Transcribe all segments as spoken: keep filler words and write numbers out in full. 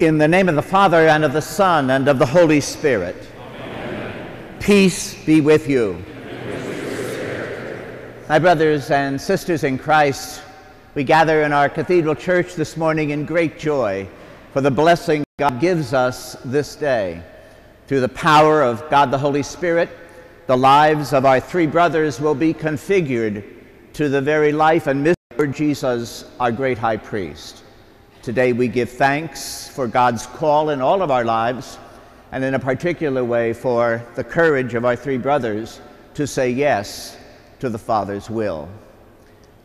In the name of the Father, and of the Son, and of the Holy Spirit. Amen. Peace be with you. And with your spirit. My brothers and sisters in Christ, we gather in our cathedral church this morning in great joy for the blessing God gives us this day. Through the power of God the Holy Spirit, the lives of our three brothers will be configured to the very life and mystery of Lord Jesus, our great high priest. Today we give thanks for God's call in all of our lives and in a particular way for the courage of our three brothers to say yes to the Father's will.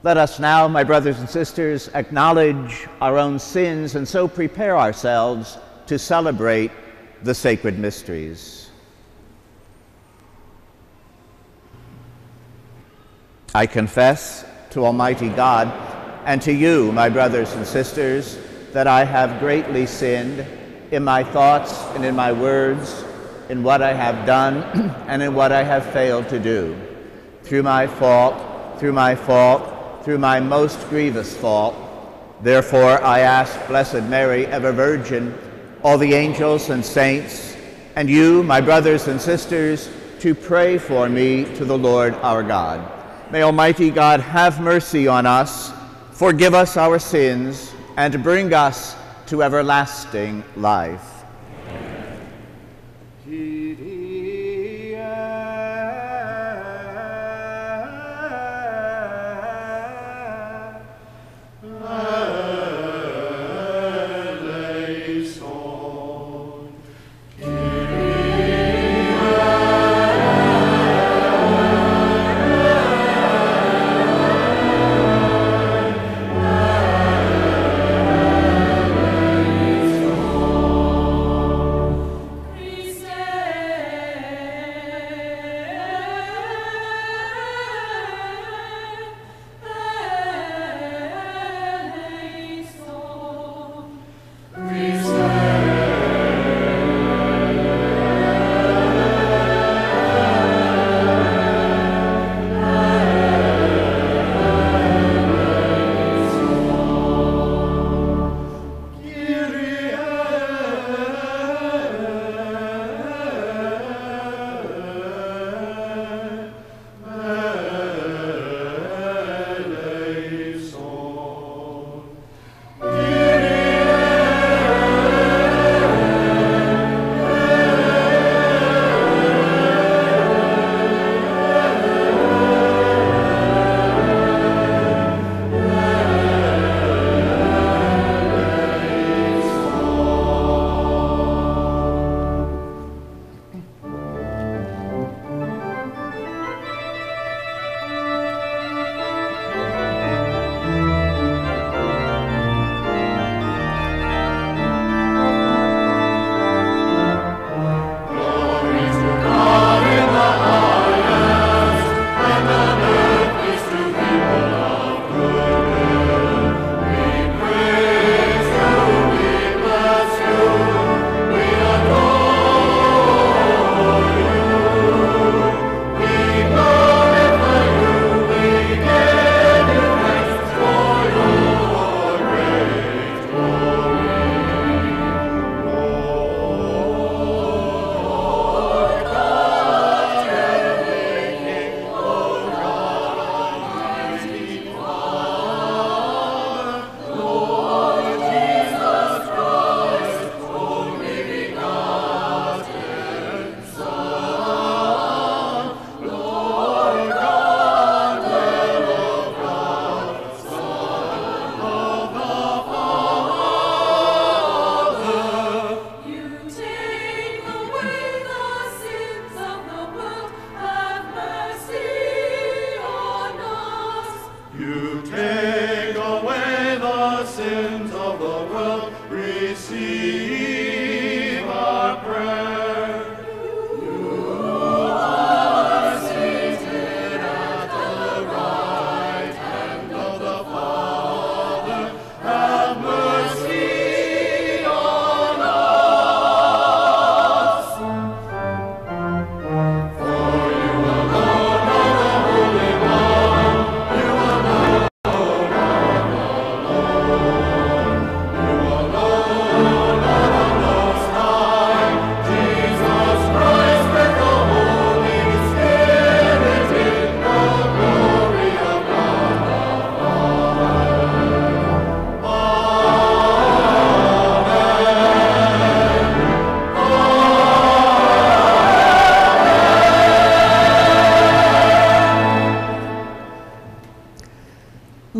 Let us now, my brothers and sisters, acknowledge our own sins and so prepare ourselves to celebrate the sacred mysteries. I confess to Almighty God and to you, my brothers and sisters, that I have greatly sinned in my thoughts and in my words, in what I have done and in what I have failed to do. Through my fault, through my fault, through my most grievous fault. Therefore I ask Blessed Mary, ever Virgin, all the angels and saints, and you, my brothers and sisters, to pray for me to the Lord our God. May Almighty God have mercy on us, forgive us our sins, and bring us to everlasting life.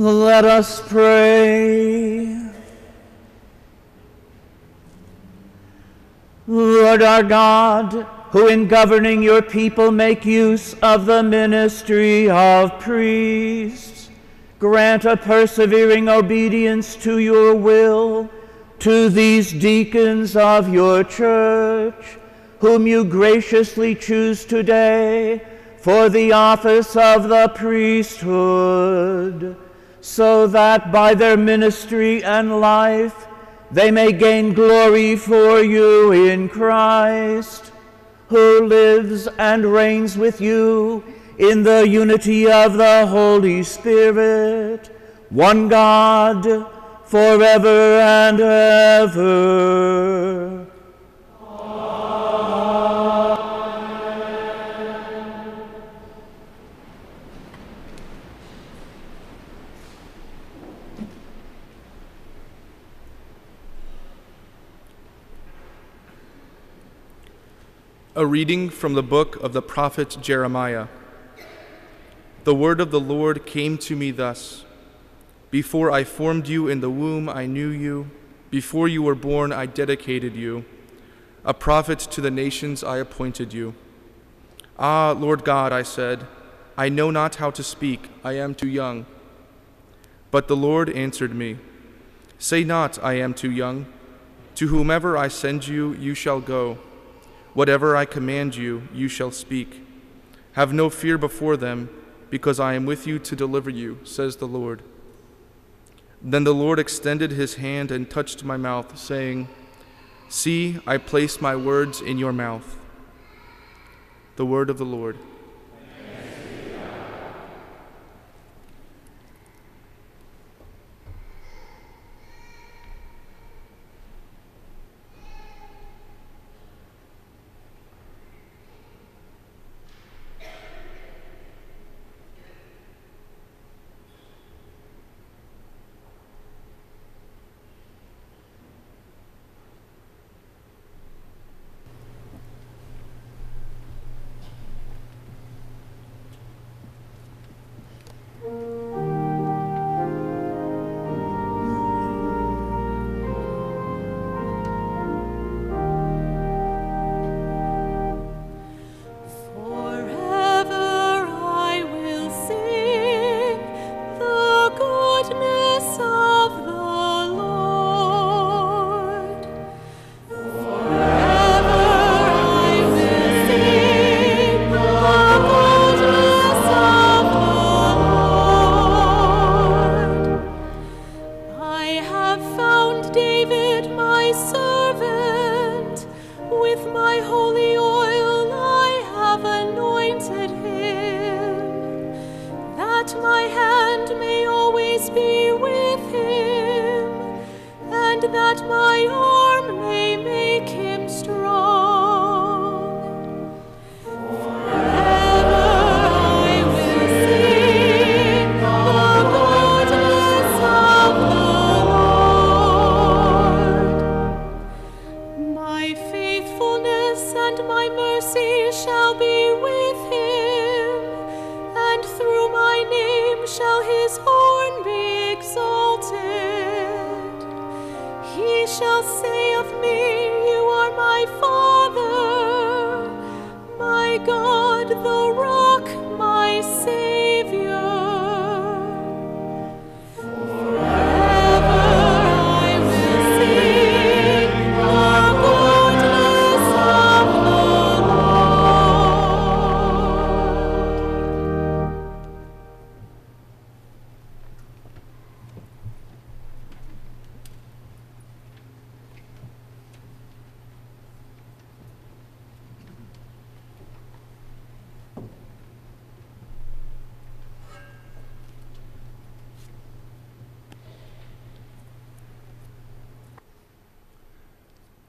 Let us pray. Lord our God, who in governing your people make use of the ministry of priests, grant a persevering obedience to your will to these deacons of your church, whom you graciously choose today for the office of the priesthood, so that by their ministry and life they may gain glory for you in Christ, who lives and reigns with you in the unity of the Holy Spirit, one God, forever and ever. A reading from the book of the prophet Jeremiah. The word of the Lord came to me thus: Before I formed you in the womb, I knew you. Before you were born, I dedicated you. A prophet to the nations, I appointed you. Ah, Lord God, I said, I know not how to speak, I am too young. But the Lord answered me, Say not, I am too young. To whomever I send you, you shall go. Whatever I command you, you shall speak. Have no fear before them, because I am with you to deliver you, says the Lord. Then the Lord extended his hand and touched my mouth, saying, See, I place my words in your mouth. The word of the Lord.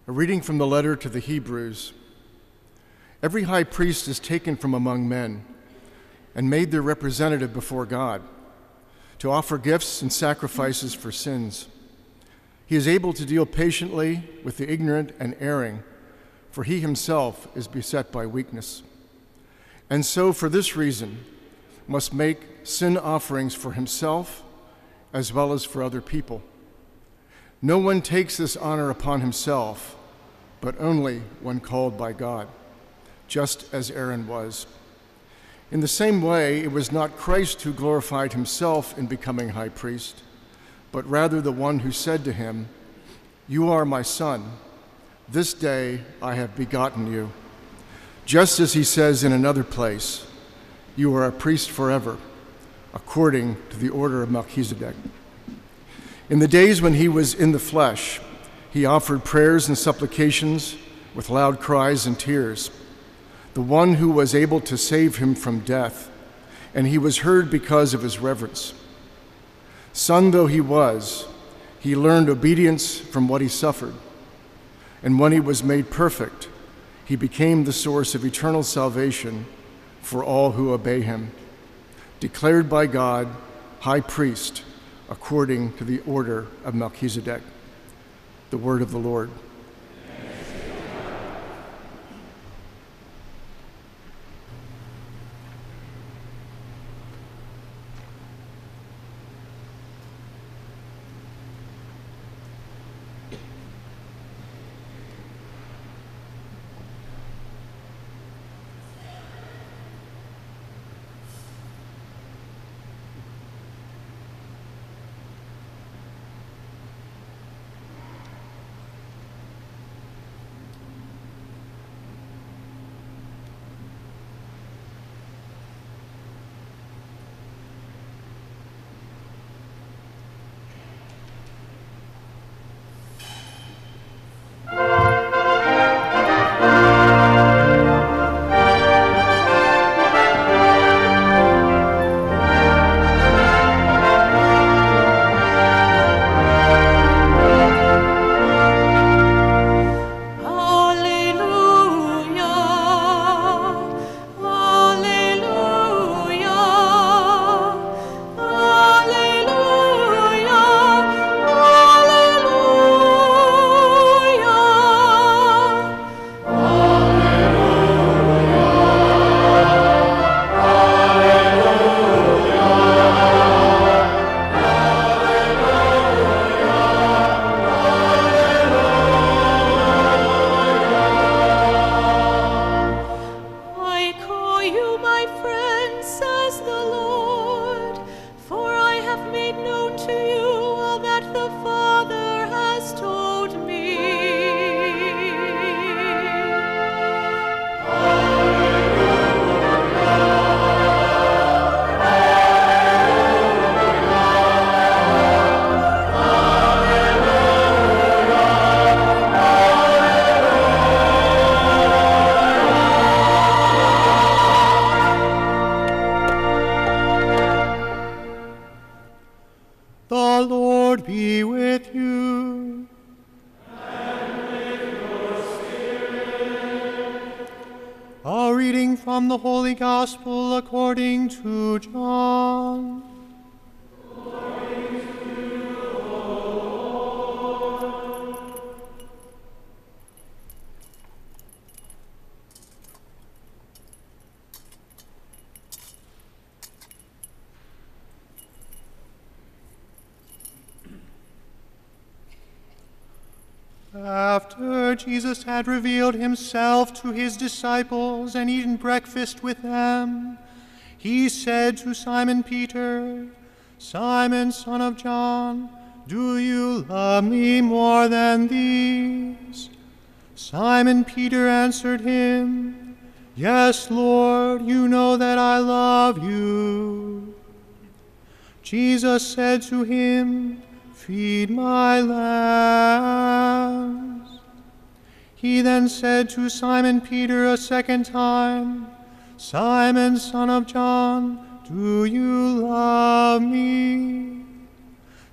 Reading from the letter to the Hebrews. Every high priest is taken from among men and made their representative before God to offer gifts and sacrifices for sins. He is able to deal patiently with the ignorant and erring, for he himself is beset by weakness. And so for this reason must make sin offerings for himself as well as for other people. No one takes this honor upon himself, but only when called by God, just as Aaron was. In the same way, it was not Christ who glorified himself in becoming high priest, but rather the one who said to him, "You are my son. This day I have begotten you." Just as he says in another place, "You are a priest forever, according to the order of Melchizedek." In the days when he was in the flesh, he offered prayers and supplications with loud cries and tears, the one who was able to save him from death, and he was heard because of his reverence. Son though he was, he learned obedience from what he suffered, and when he was made perfect, he became the source of eternal salvation for all who obey him, declared by God high priest according to the order of Melchizedek. The word of the Lord. Gospel according to John. Glory to you, Lord. After Jesus had revealed himself to his disciples and eaten breakfast with them, he said to Simon Peter, "Simon, son of John, do you love me more than these?" Simon Peter answered him, "Yes, Lord, you know that I love you." Jesus said to him, "Feed my lambs." He then said to Simon Peter a second time, "Simon, son of John, do you love me?"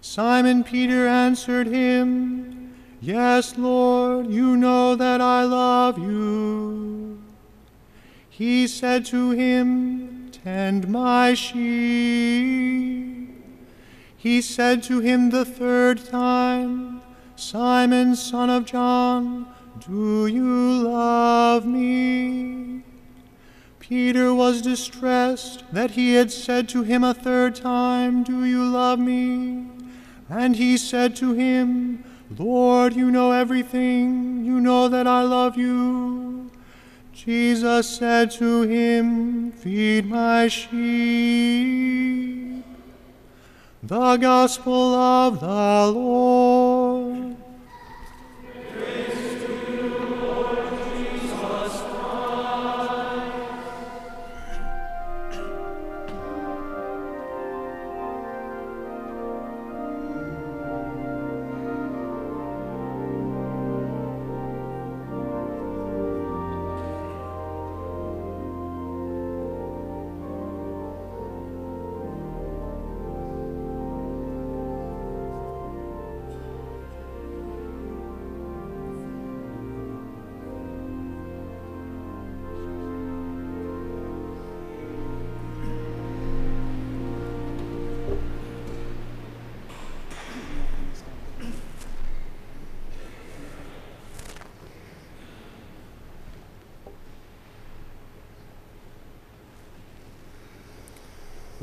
Simon Peter answered him, "Yes, Lord, you know that I love you." He said to him, "Tend my sheep." He said to him the third time, "Simon, son of John, do you love me?" Peter was distressed that he had said to him a third time, "Do you love me?" And he said to him, Lord, you know everything, you know that I love you. Jesus said to him, feed my sheep. The Gospel of the Lord. Praise to you, Lord Jesus Christ.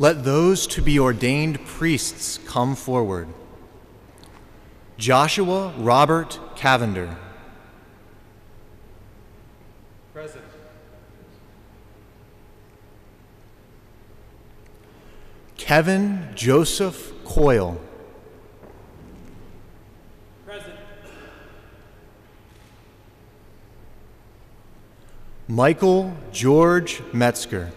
Let those to be ordained priests come forward. Joshua Robert Cavender. Present. Kevin Joseph Coyle. Present. Michael George Metzgar.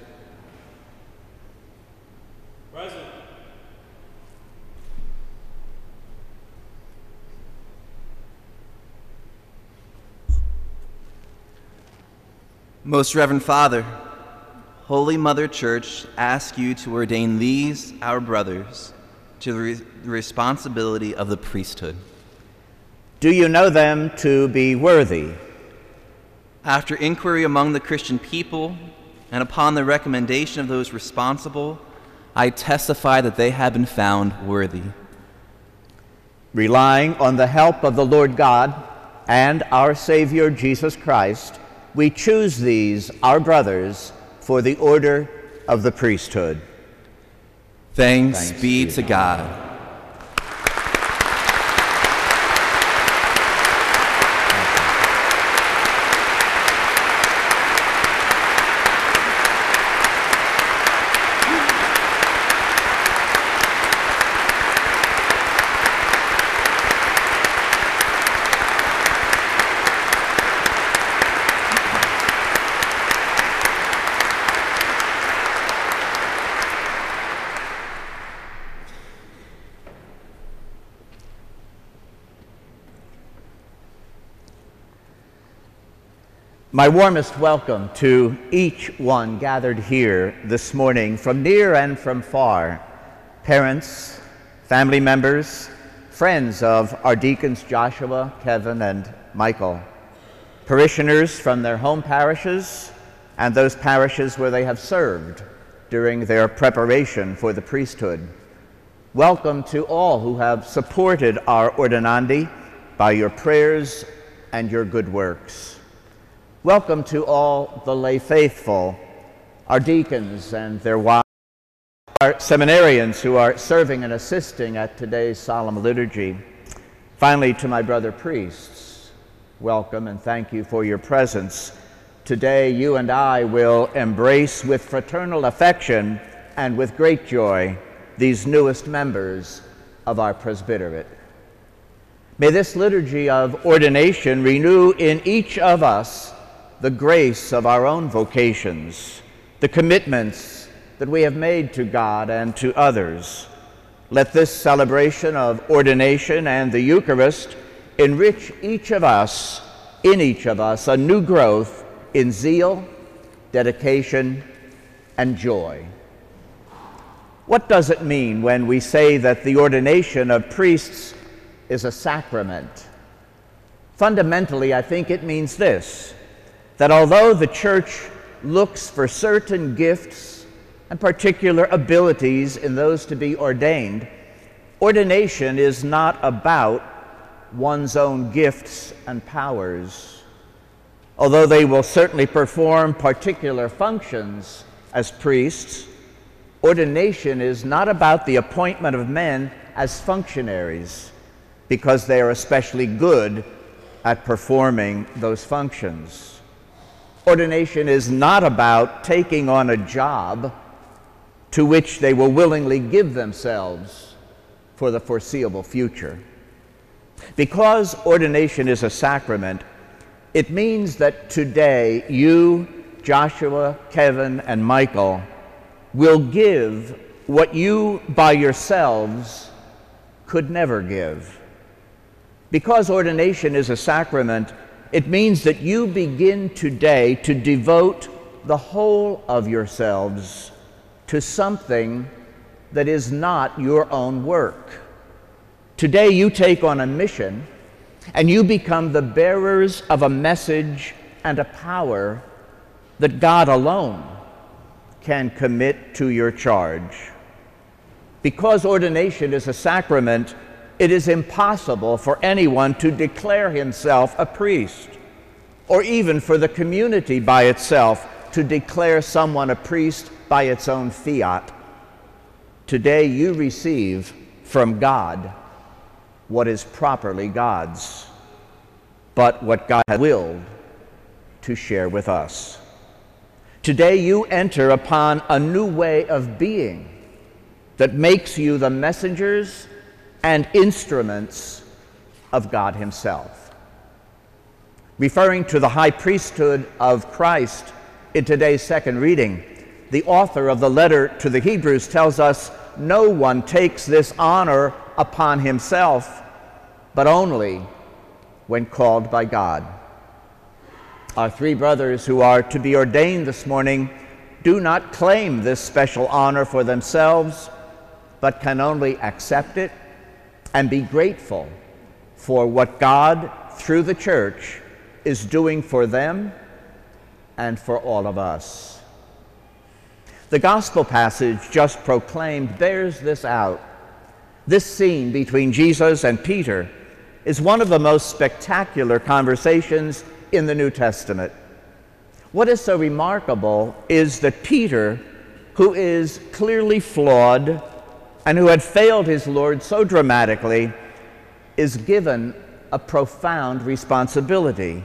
Most Reverend Father, Holy Mother Church asks you to ordain these, our brothers, to the re responsibility of the priesthood. Do you know them to be worthy? After inquiry among the Christian people, and upon the recommendation of those responsible, I testify that they have been found worthy. Relying on the help of the Lord God and our Savior Jesus Christ, we choose these, our brothers, for the order of the priesthood. Thanks, Thanks be, be to God. God. My warmest welcome to each one gathered here this morning from near and from far, parents, family members, friends of our deacons Joshua, Kevin, and Michael, parishioners from their home parishes and those parishes where they have served during their preparation for the priesthood. Welcome to all who have supported our Ordinandi by your prayers and your good works. Welcome to all the lay faithful, our deacons and their wives, our seminarians who are serving and assisting at today's solemn liturgy. Finally, to my brother priests, welcome and thank you for your presence. Today, you and I will embrace with fraternal affection and with great joy these newest members of our presbyterate. May this liturgy of ordination renew in each of us the grace of our own vocations, the commitments that we have made to God and to others. Let this celebration of ordination and the Eucharist enrich each of us, in each of us, a new growth in zeal, dedication, and joy. What does it mean when we say that the ordination of priests is a sacrament? Fundamentally, I think it means this: that although the Church looks for certain gifts and particular abilities in those to be ordained, ordination is not about one's own gifts and powers. Although they will certainly perform particular functions as priests, ordination is not about the appointment of men as functionaries, because they are especially good at performing those functions. Ordination is not about taking on a job to which they will willingly give themselves for the foreseeable future. Because ordination is a sacrament, it means that today you, Joshua, Kevin, and Michael will give what you by yourselves could never give. Because ordination is a sacrament, it means that you begin today to devote the whole of yourselves to something that is not your own work. Today you take on a mission and you become the bearers of a message and a power that God alone can commit to your charge. Because ordination is a sacrament, it is impossible for anyone to declare himself a priest, or even for the community by itself to declare someone a priest by its own fiat. Today you receive from God what is properly God's, but what God has willed to share with us. Today you enter upon a new way of being that makes you the messengers and instruments of God himself. Referring to the high priesthood of Christ in today's second reading, the author of the letter to the Hebrews tells us no one takes this honor upon himself, but only when called by God. Our three brothers who are to be ordained this morning do not claim this special honor for themselves, but can only accept it and be grateful for what God, through the Church, is doing for them and for all of us. The Gospel passage just proclaimed bears this out. This scene between Jesus and Peter is one of the most spectacular conversations in the New Testament. What is so remarkable is that Peter, who is clearly flawed and who had failed his Lord so dramatically, is given a profound responsibility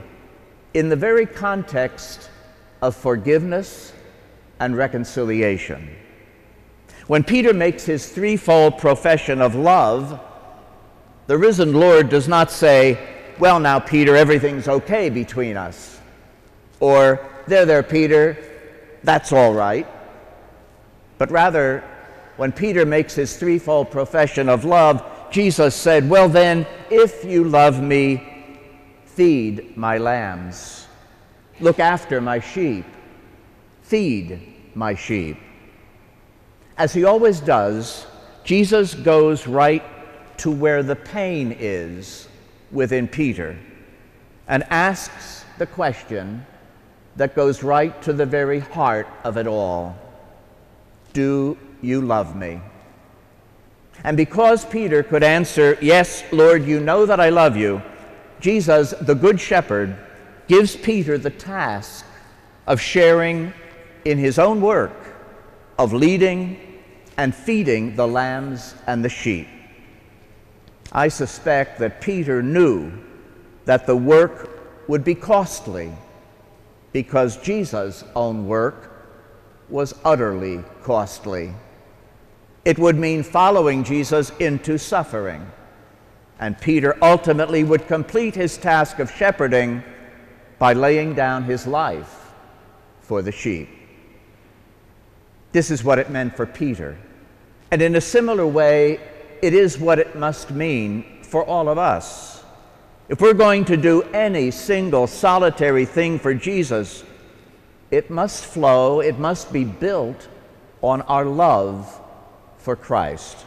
in the very context of forgiveness and reconciliation. When Peter makes his threefold profession of love, the risen Lord does not say, "Well now, Peter, everything's okay between us," or "There, there, Peter, that's all right." But rather, when Peter makes his threefold profession of love, Jesus said, "Well then, if you love me, feed my lambs. Look after my sheep. Feed my sheep." As he always does, Jesus goes right to where the pain is within Peter and asks the question that goes right to the very heart of it all. Do you love me? And because Peter could answer, "Yes, Lord, you know that I love you," Jesus, the Good Shepherd, gives Peter the task of sharing in his own work of leading and feeding the lambs and the sheep. I suspect that Peter knew that the work would be costly because Jesus' own work was utterly costly. It would mean following Jesus into suffering, and Peter ultimately would complete his task of shepherding by laying down his life for the sheep. This is what it meant for Peter, and in a similar way, it is what it must mean for all of us. If we're going to do any single solitary thing for Jesus, it must flow, it must be built on our love for Christ.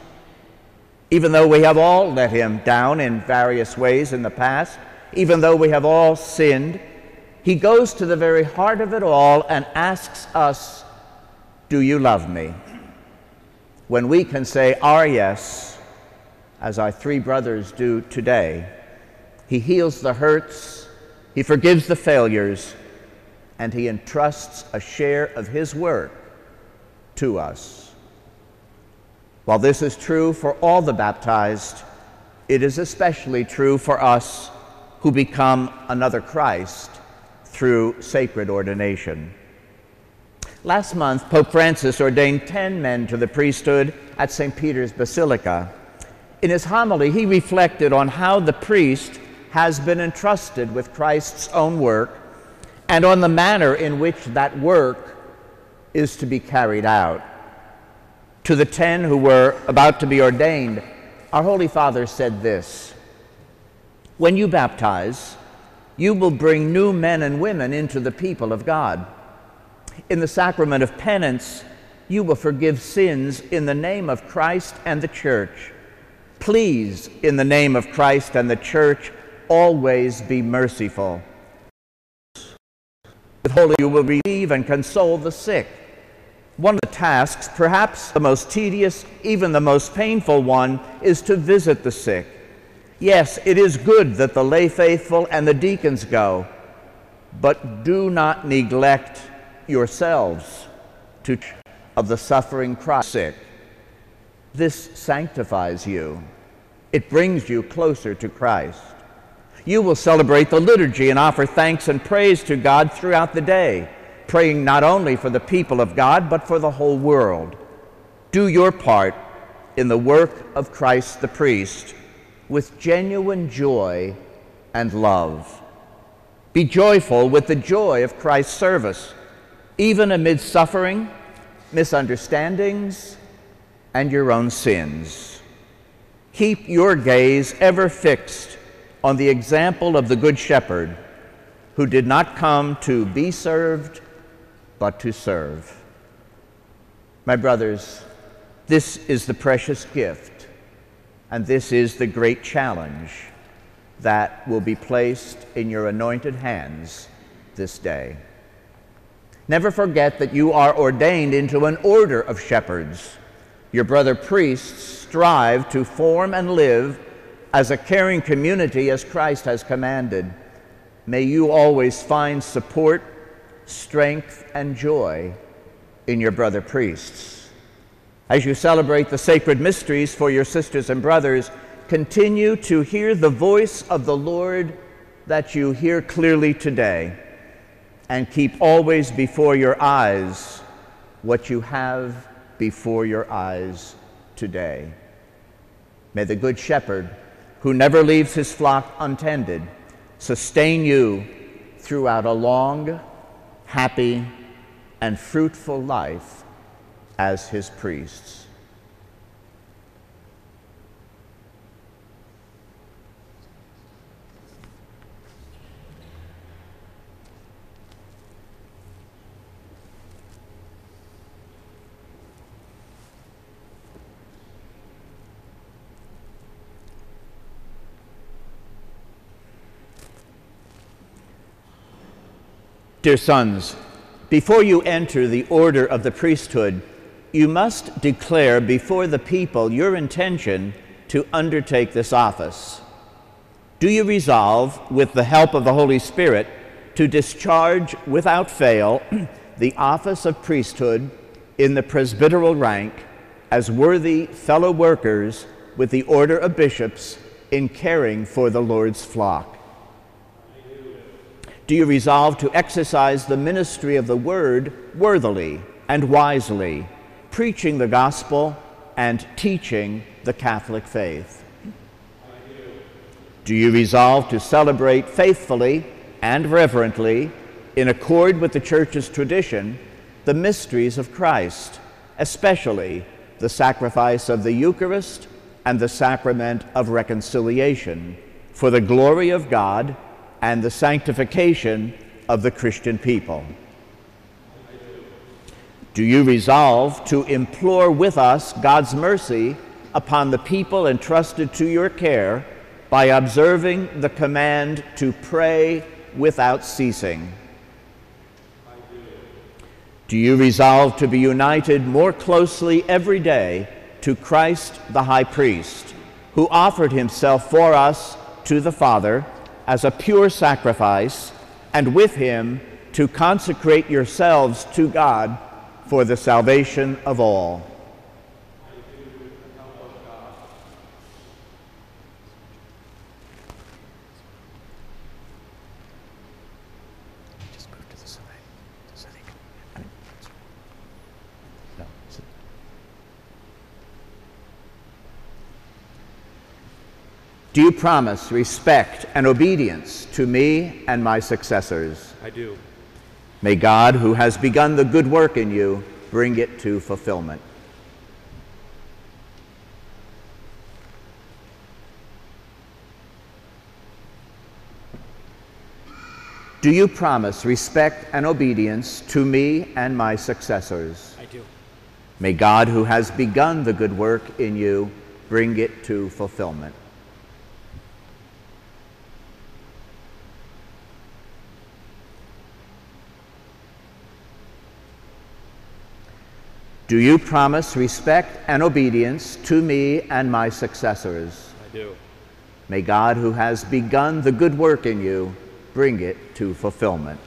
Even though we have all let him down in various ways in the past, even though we have all sinned, he goes to the very heart of it all and asks us, "Do you love me?" When we can say our yes, as our three brothers do today, he heals the hurts, he forgives the failures, and he entrusts a share of his work to us. While this is true for all the baptized, it is especially true for us who become another Christ through sacred ordination. Last month, Pope Francis ordained ten men to the priesthood at Saint Peter's Basilica. In his homily, he reflected on how the priest has been entrusted with Christ's own work and on the manner in which that work is to be carried out. To the ten who were about to be ordained, our Holy Father said this: "When you baptize, you will bring new men and women into the people of God. In the sacrament of penance, you will forgive sins in the name of Christ and the Church. Please, in the name of Christ and the Church, always be merciful. With holy you will relieve and console the sick." One of the tasks, perhaps the most tedious, even the most painful one, is to visit the sick. Yes, it is good that the lay faithful and the deacons go, but do not neglect yourselves to of the suffering Christ sick. This sanctifies you. It brings you closer to Christ. You will celebrate the liturgy and offer thanks and praise to God throughout the day, praying not only for the people of God, but for the whole world. Do your part in the work of Christ the priest with genuine joy and love. Be joyful with the joy of Christ's service, even amid suffering, misunderstandings, and your own sins. Keep your gaze ever fixed on the example of the Good Shepherd, who did not come to be served, but to serve. My brothers, this is the precious gift, and this is the great challenge that will be placed in your anointed hands this day. Never forget that you are ordained into an order of shepherds. Your brother priests strive to form and live as a caring community as Christ has commanded. May you always find support, strength, and joy in your brother priests. As you celebrate the sacred mysteries for your sisters and brothers, continue to hear the voice of the Lord that you hear clearly today, and keep always before your eyes what you have before your eyes today. May the Good Shepherd, who never leaves his flock untended, sustain you throughout a long, happy, and fruitful life as his priests. Dear sons, before you enter the order of the priesthood, you must declare before the people your intention to undertake this office. Do you resolve, with the help of the Holy Spirit, to discharge without fail the office of priesthood in the presbyteral rank as worthy fellow workers with the order of bishops in caring for the Lord's flock? Do you resolve to exercise the ministry of the word worthily and wisely, preaching the gospel and teaching the Catholic faith? I do. Do you resolve to celebrate faithfully and reverently, in accord with the Church's tradition, the mysteries of Christ, especially the sacrifice of the Eucharist and the sacrament of reconciliation, for the glory of God and the sanctification of the Christian people? Do you resolve to implore with us God's mercy upon the people entrusted to your care by observing the command to pray without ceasing? Do you resolve to be united more closely every day to Christ the High Priest, who offered himself for us to the Father as a pure sacrifice, and with him to consecrate yourselves to God for the salvation of all? Do you promise respect and obedience to me and my successors? I do. May God, who has begun the good work in you, bring it to fulfillment. Do you promise respect and obedience to me and my successors? I do. May God, who has begun the good work in you, bring it to fulfillment. Do you promise respect and obedience to me and my successors? I do. May God, who has begun the good work in you, bring it to fulfillment.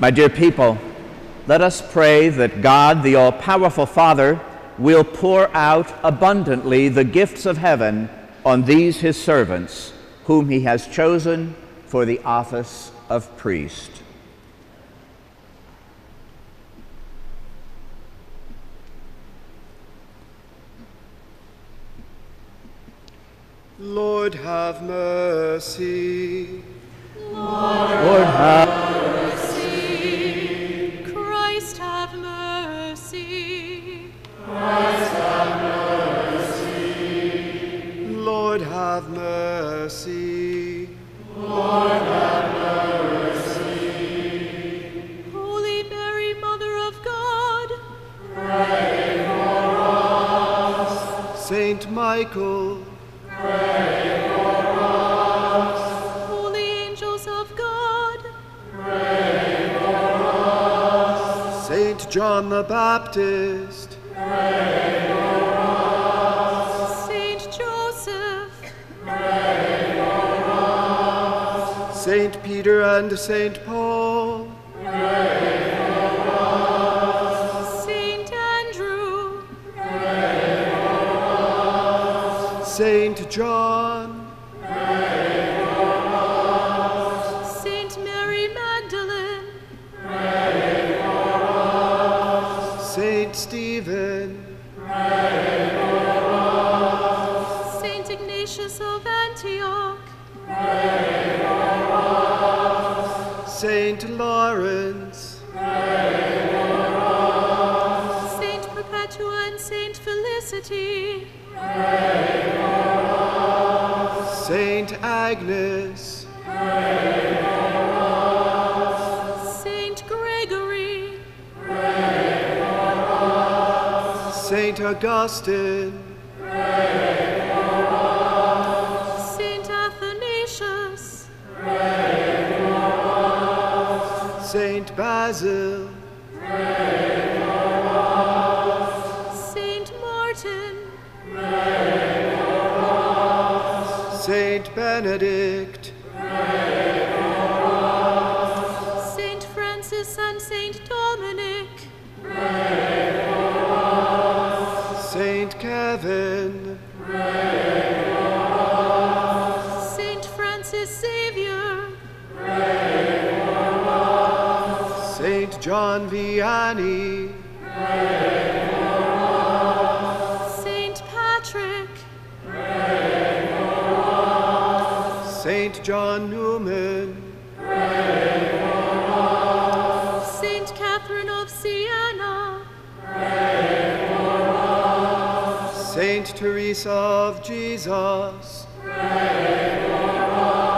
My dear people, let us pray that God, the all-powerful Father, will pour out abundantly the gifts of heaven on these his servants, whom he has chosen for the office of priest. Lord, have mercy. Lord, Lord have mercy. Christ, have mercy. Christ have mercy. Lord have mercy. Lord have mercy. Holy Mary, Mother of God, pray for us. Saint Michael, pray for us. Holy angels of God, pray for us. Saint John the Baptist, pray for us. Saint Joseph, pray for us. Saint Peter and Saint Paul, pray for us. Saint Andrew, pray for us. Saint John, pray for us. Saint Mary Magdalene, pray for us. Saint Stephen, Saint Lawrence, pray for us. Saint Perpetua and Saint Felicity, pray for us. Saint Agnes, pray for us. Saint Gregory, pray for us. Saint Augustine, pray for us. Saint Athanasius, pray. Saint Basil, pray for us. Saint Martin, pray for us. Saint Benedict, pray for us. Saint Francis and Saint Dominic, pray for us. Saint Kevin, pray for us. Saint Francis Xavier, pray. Saint John Vianney, pray for us. Saint Patrick, pray for us. Saint John Newman, pray for us. Saint Catherine of Siena, pray for us. Saint Teresa of Jesus, pray for us.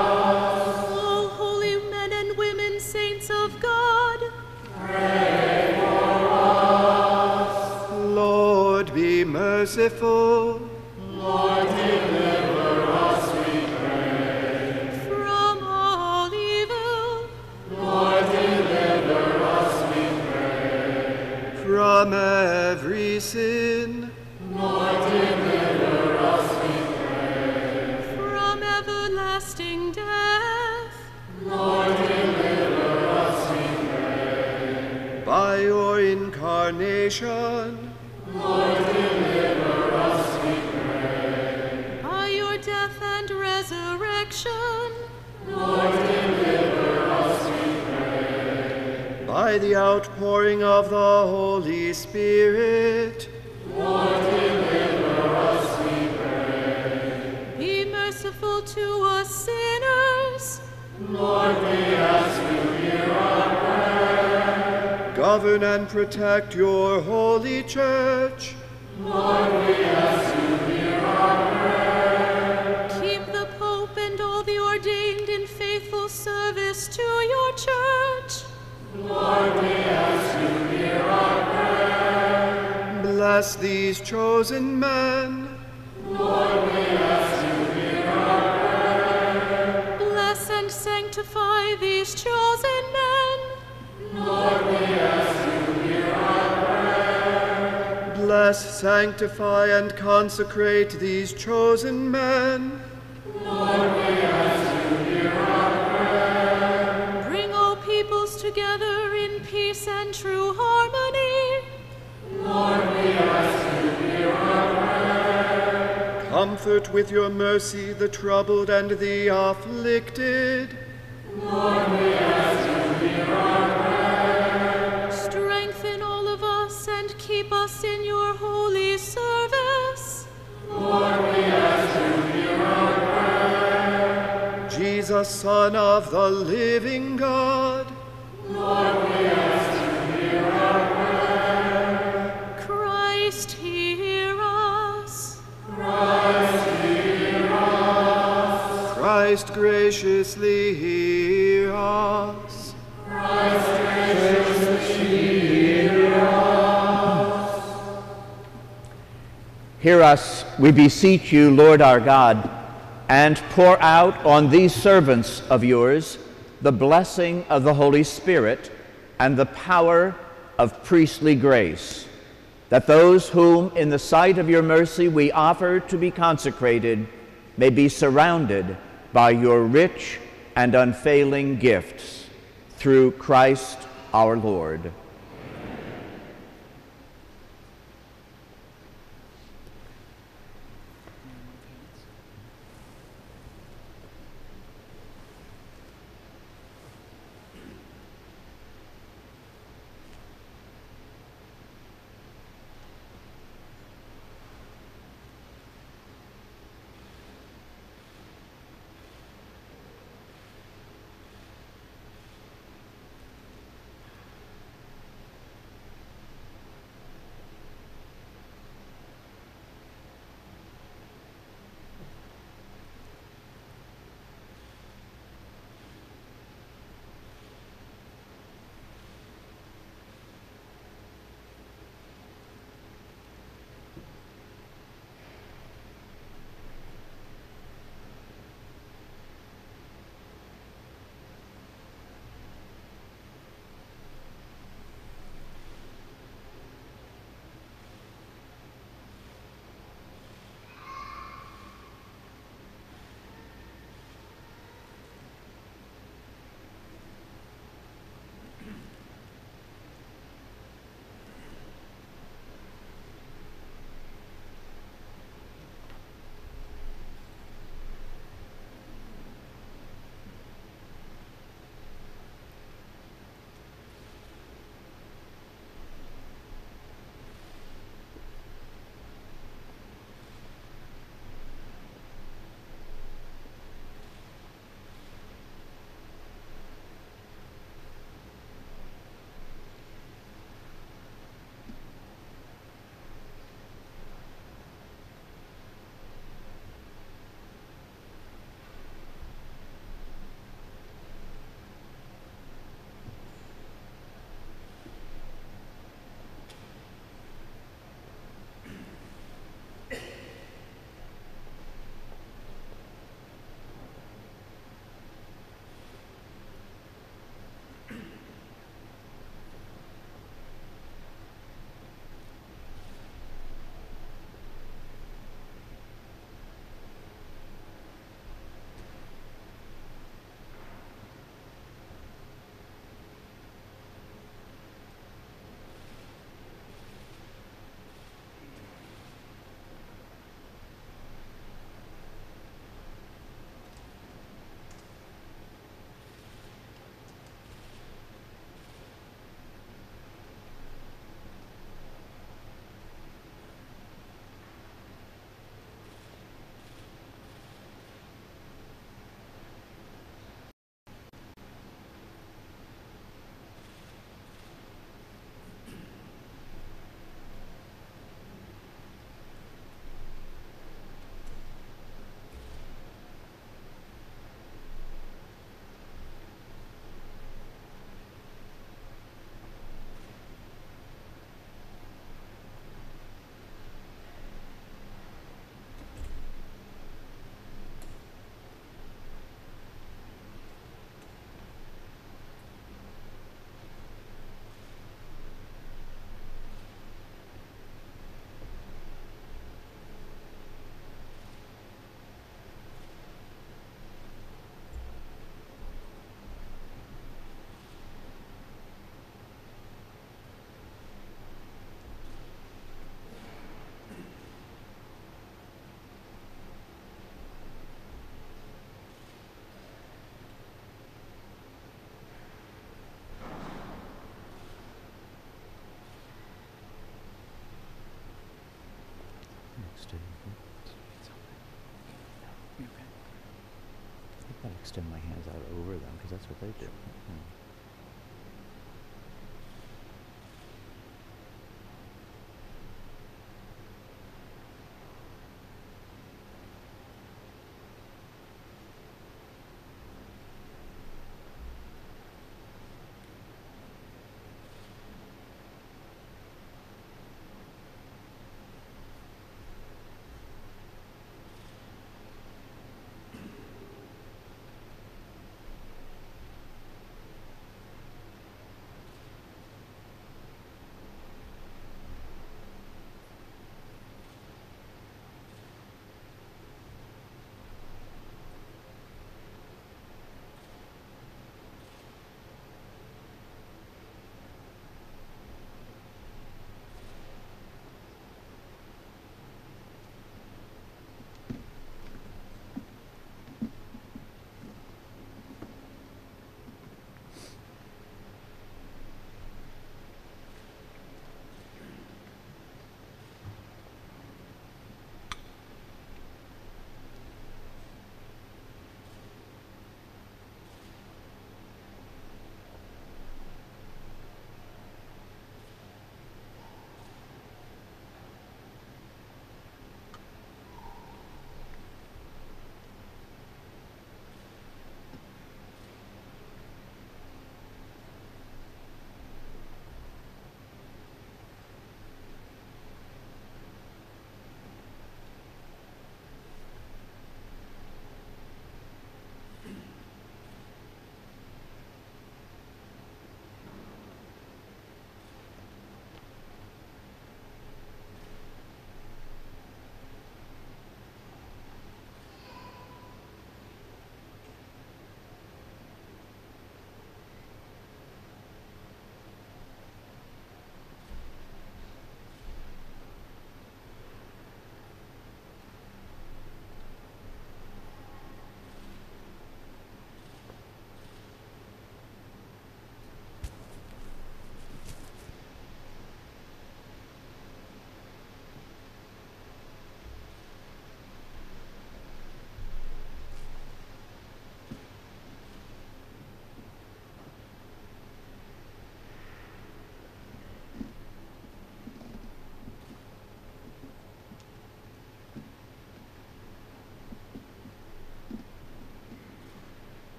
Merciful Lord, deliver us, we pray. From all evil, Lord, deliver us, we pray. From every sin, Lord, deliver us, we pray. From everlasting death, Lord, deliver us, we pray. By your incarnation, salvation. Lord, deliver us, we pray. By your death and resurrection, Lord, deliver us, we pray. By the outpouring of the Holy Spirit, Lord, deliver us, we pray. Be merciful to us sinners, Lord, we ask you, hear our prayer. Govern and protect your holy church, Lord, we ask you, hear our prayer. Keep the Pope and all the ordained in faithful service to your church, Lord, we ask you, hear our prayer. Bless these chosen men, Lord, we ask you, hear our prayer. Bless and sanctify these chosen men, Lord, we ask you, hear our prayer. Bless, sanctify, and consecrate these chosen men, Lord, we ask you, hear our prayer. Bring all peoples together in peace and true harmony, Lord, we ask you, hear our prayer. Comfort with your mercy the troubled and the afflicted, Lord, we ask you, hear our prayer. Strengthen all of us and keep us in your holy service, Lord, we ask you, hear our prayer. Jesus, Son of the living God, Lord, we ask you, hear our prayer. Christ, hear us. Christ, hear us. Christ, graciously hear us. Christ, graciously hear us. Hear us, we beseech you, Lord our God, and pour out on these servants of yours the blessing of the Holy Spirit and the power of priestly grace, that those whom in the sight of your mercy we offer to be consecrated may be surrounded by your rich and unfailing gifts, through Christ our Lord. I'll extend my hands out over them because that's what they do. Yeah.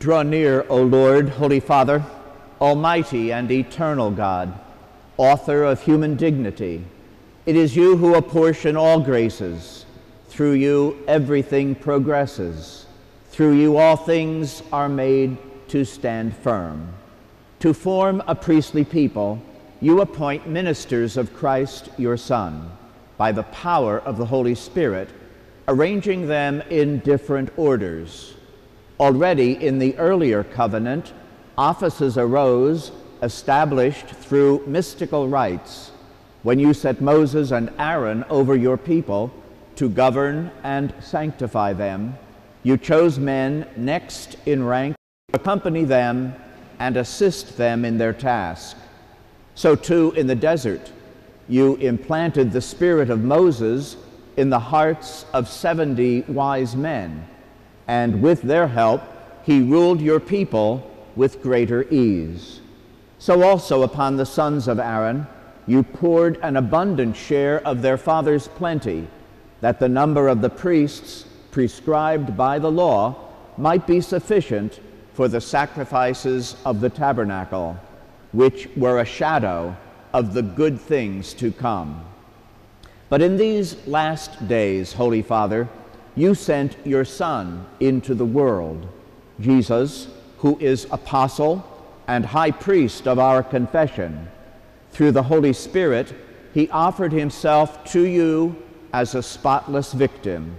Draw near, O Lord, Holy Father, almighty and eternal God, author of human dignity. It is you who apportion all graces. Through you, everything progresses. Through you, all things are made to stand firm. To form a priestly people, you appoint ministers of Christ, your Son, by the power of the Holy Spirit, arranging them in different orders. Already in the earlier covenant, offices arose established through mystical rites when you set Moses and Aaron over your people to govern and sanctify them. You chose men next in rank to accompany them and assist them in their task. So too in the desert, you implanted the spirit of Moses in the hearts of seventy wise men, and with their help he ruled your people with greater ease. So also upon the sons of Aaron you poured an abundant share of their father's plenty, that the number of the priests prescribed by the law might be sufficient for the sacrifices of the tabernacle, which were a shadow of the good things to come. But in these last days, Holy Father, you sent your Son into the world, Jesus, who is apostle and high priest of our confession. Through the Holy Spirit, he offered himself to you as a spotless victim,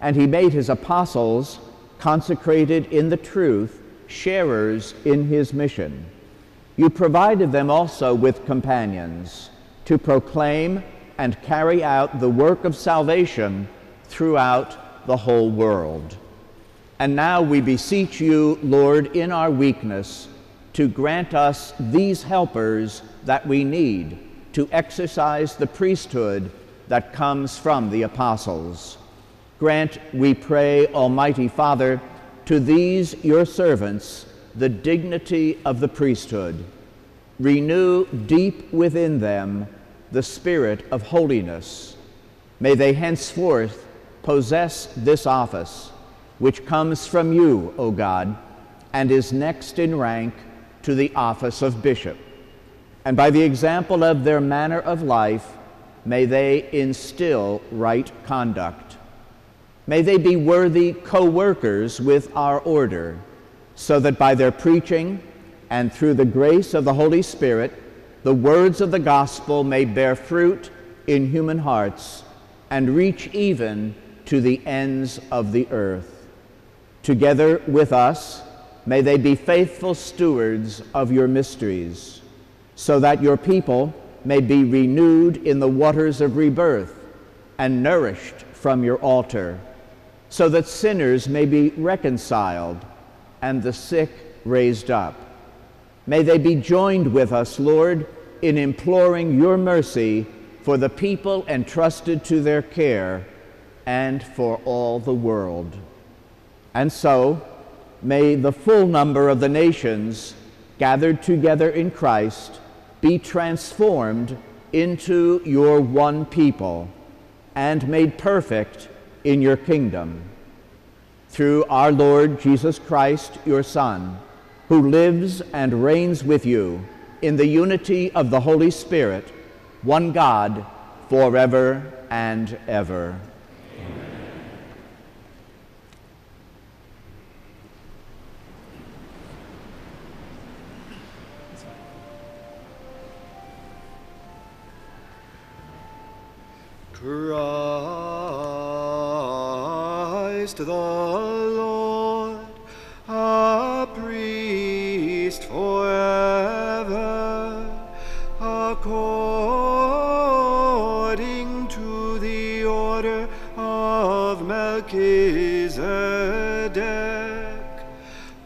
and he made his apostles, consecrated in the truth, sharers in his mission. You provided them also with companions to proclaim and carry out the work of salvation throughout the whole world. And now we beseech you, Lord, in our weakness, to grant us these helpers that we need to exercise the priesthood that comes from the apostles. Grant, we pray, Almighty Father, to these your servants the dignity of the priesthood. Renew deep within them the spirit of holiness. May they henceforth possess this office, which comes from you, O God, and is next in rank to the office of bishop. And by the example of their manner of life, may they instill right conduct. May they be worthy co-workers with our order, so that by their preaching and through the grace of the Holy Spirit, the words of the gospel may bear fruit in human hearts and reach even to the ends of the earth. Together with us, may they be faithful stewards of your mysteries, so that your people may be renewed in the waters of rebirth and nourished from your altar, so that sinners may be reconciled and the sick raised up. May they be joined with us, Lord, in imploring your mercy for the people entrusted to their care and for all the world. And so, may the full number of the nations gathered together in Christ be transformed into your one people and made perfect in your kingdom. Through our Lord Jesus Christ, your Son, who lives and reigns with you in the unity of the Holy Spirit, one God, forever and ever. Amen. Christ the Lord, a priest forever, according to the order of Melchizedek,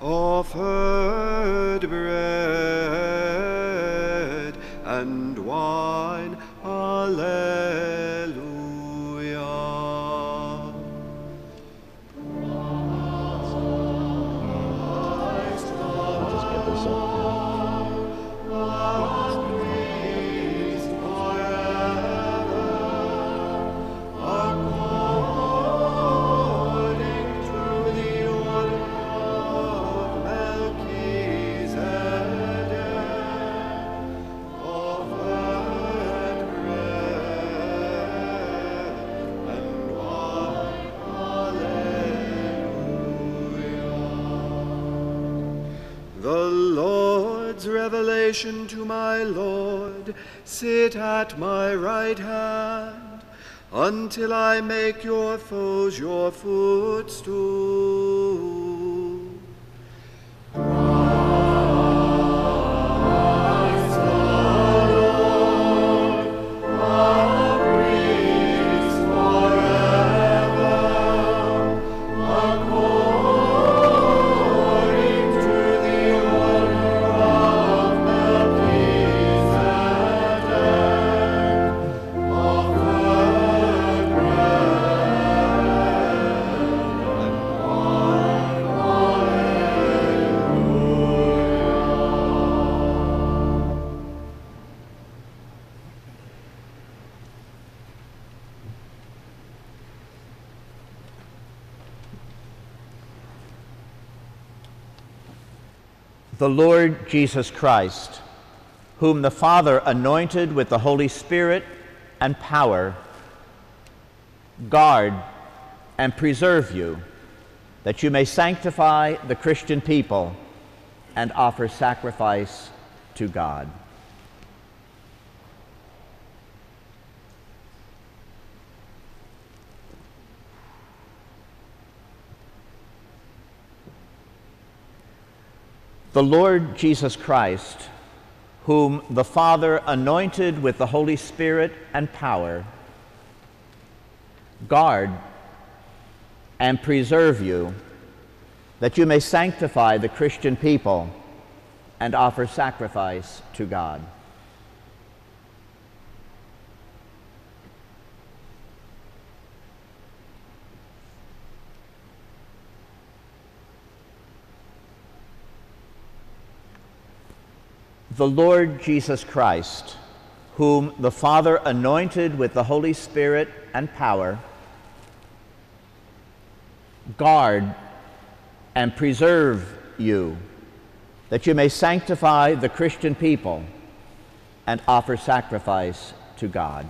offered bread and wine. Alleluia. Revelation to my Lord, sit at my right hand, until I make your foes your footstool. the Lord Jesus Christ, whom the Father anointed with the Holy Spirit and power, guard and preserve you, that you may sanctify the Christian people and offer sacrifice to God. The Lord Jesus Christ, whom the Father anointed with the Holy Spirit and power, guard and preserve you, that you may sanctify the Christian people and offer sacrifice to God. The Lord Jesus Christ, whom the Father anointed with the Holy Spirit and power, guard and preserve you, that you may sanctify the Christian people and offer sacrifice to God.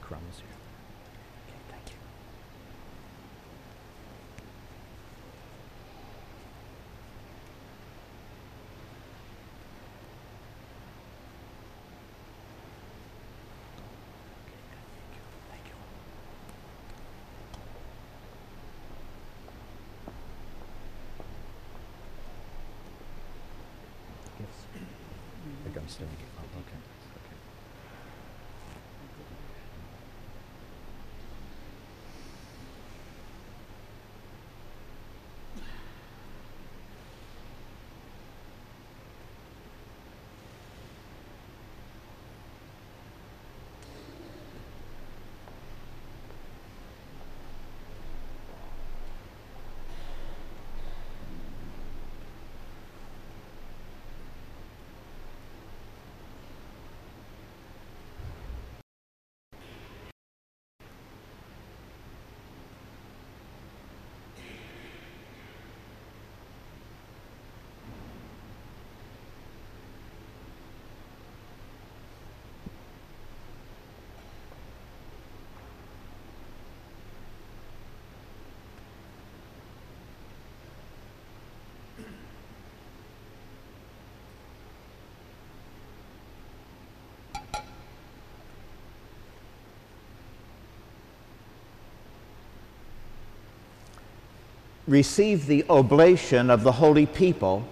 Crumbs here. Okay, thank you. Thank you. Yes. I think I'm standing. Oh, okay. Receive the oblation of the holy people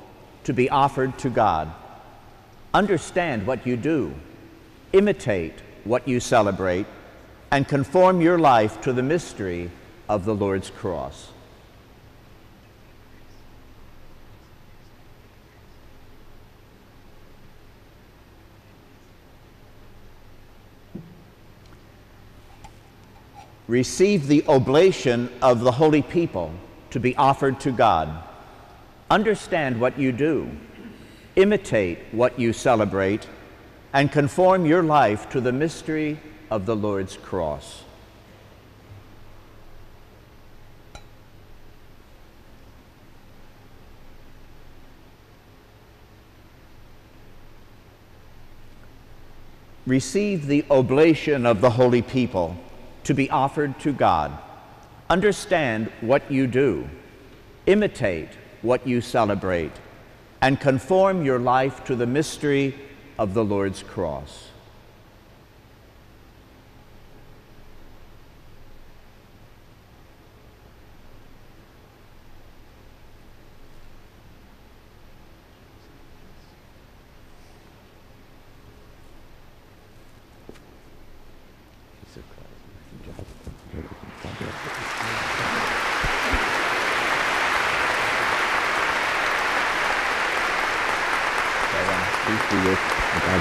to be offered to God. Understand what you do, imitate what you celebrate, and conform your life to the mystery of the Lord's cross. Receive the oblation of the holy people to be offered to God. Understand what you do, imitate what you celebrate, and conform your life to the mystery of the Lord's cross. Receive the oblation of the holy people to be offered to God. Understand what you do, imitate what you celebrate, and conform your life to the mystery of the Lord's cross. to you, and God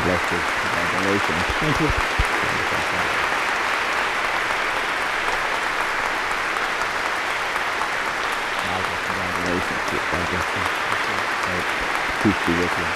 bless you for that donation. Thank you. God bless you for that donation. God bless you. Peace be with you.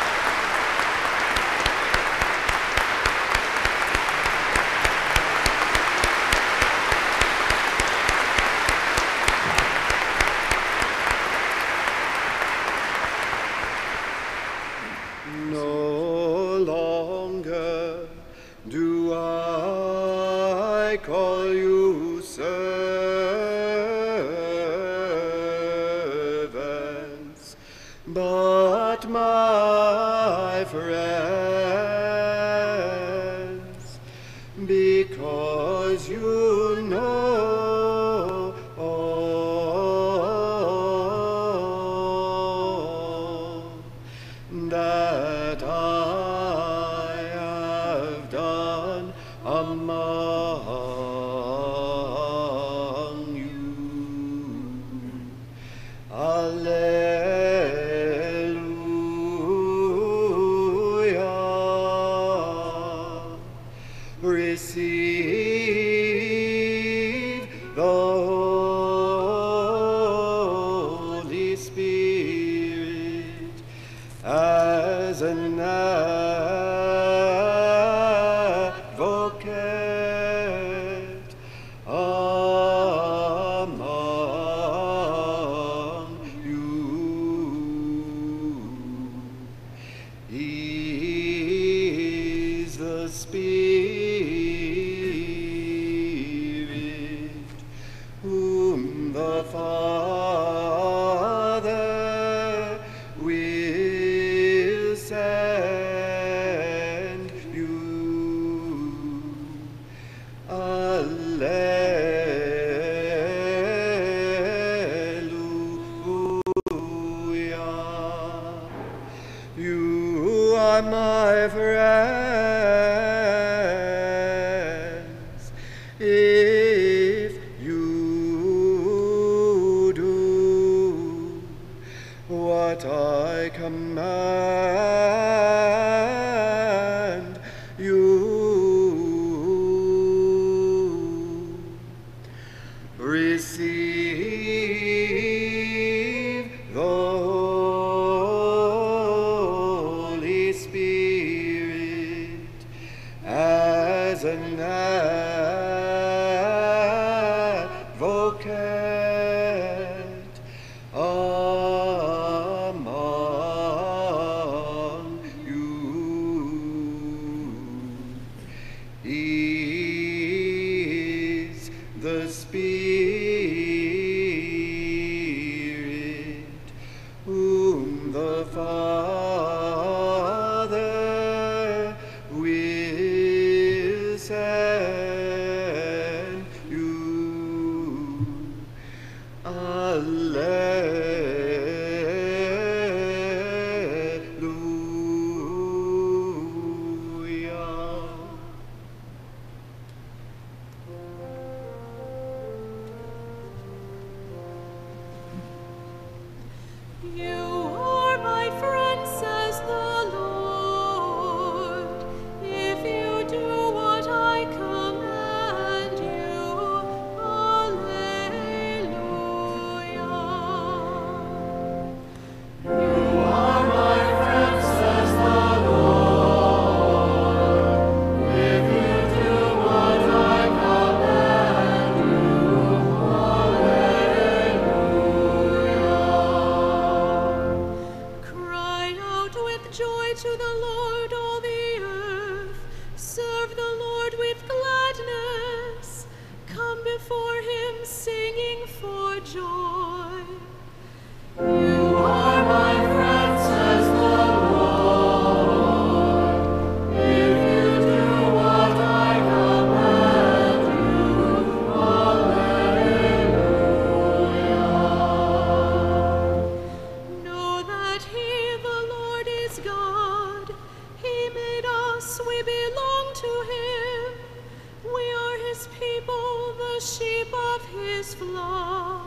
People, the sheep of his flock.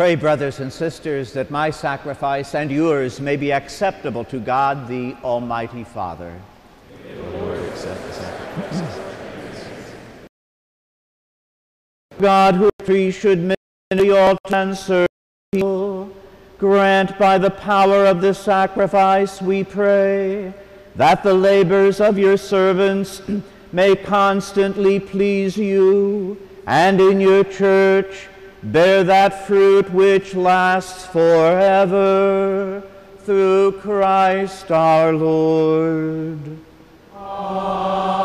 pray, brothers and sisters, that my sacrifice and yours may be acceptable to God, the Almighty Father. May the Lord accept the sacrifices. God, who tree should minister the altar and serve people, grant by the power of this sacrifice, we pray, that the labors of your servants may constantly please you, and in your church bear that fruit which lasts forever, through Christ our Lord. Amen.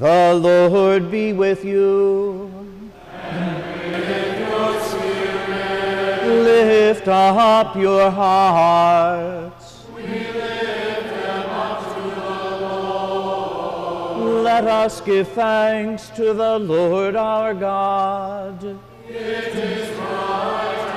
The Lord be with you. And with your spirit. Lift up your hearts. We lift them up to the Lord. Let us give thanks to the Lord our God. It is right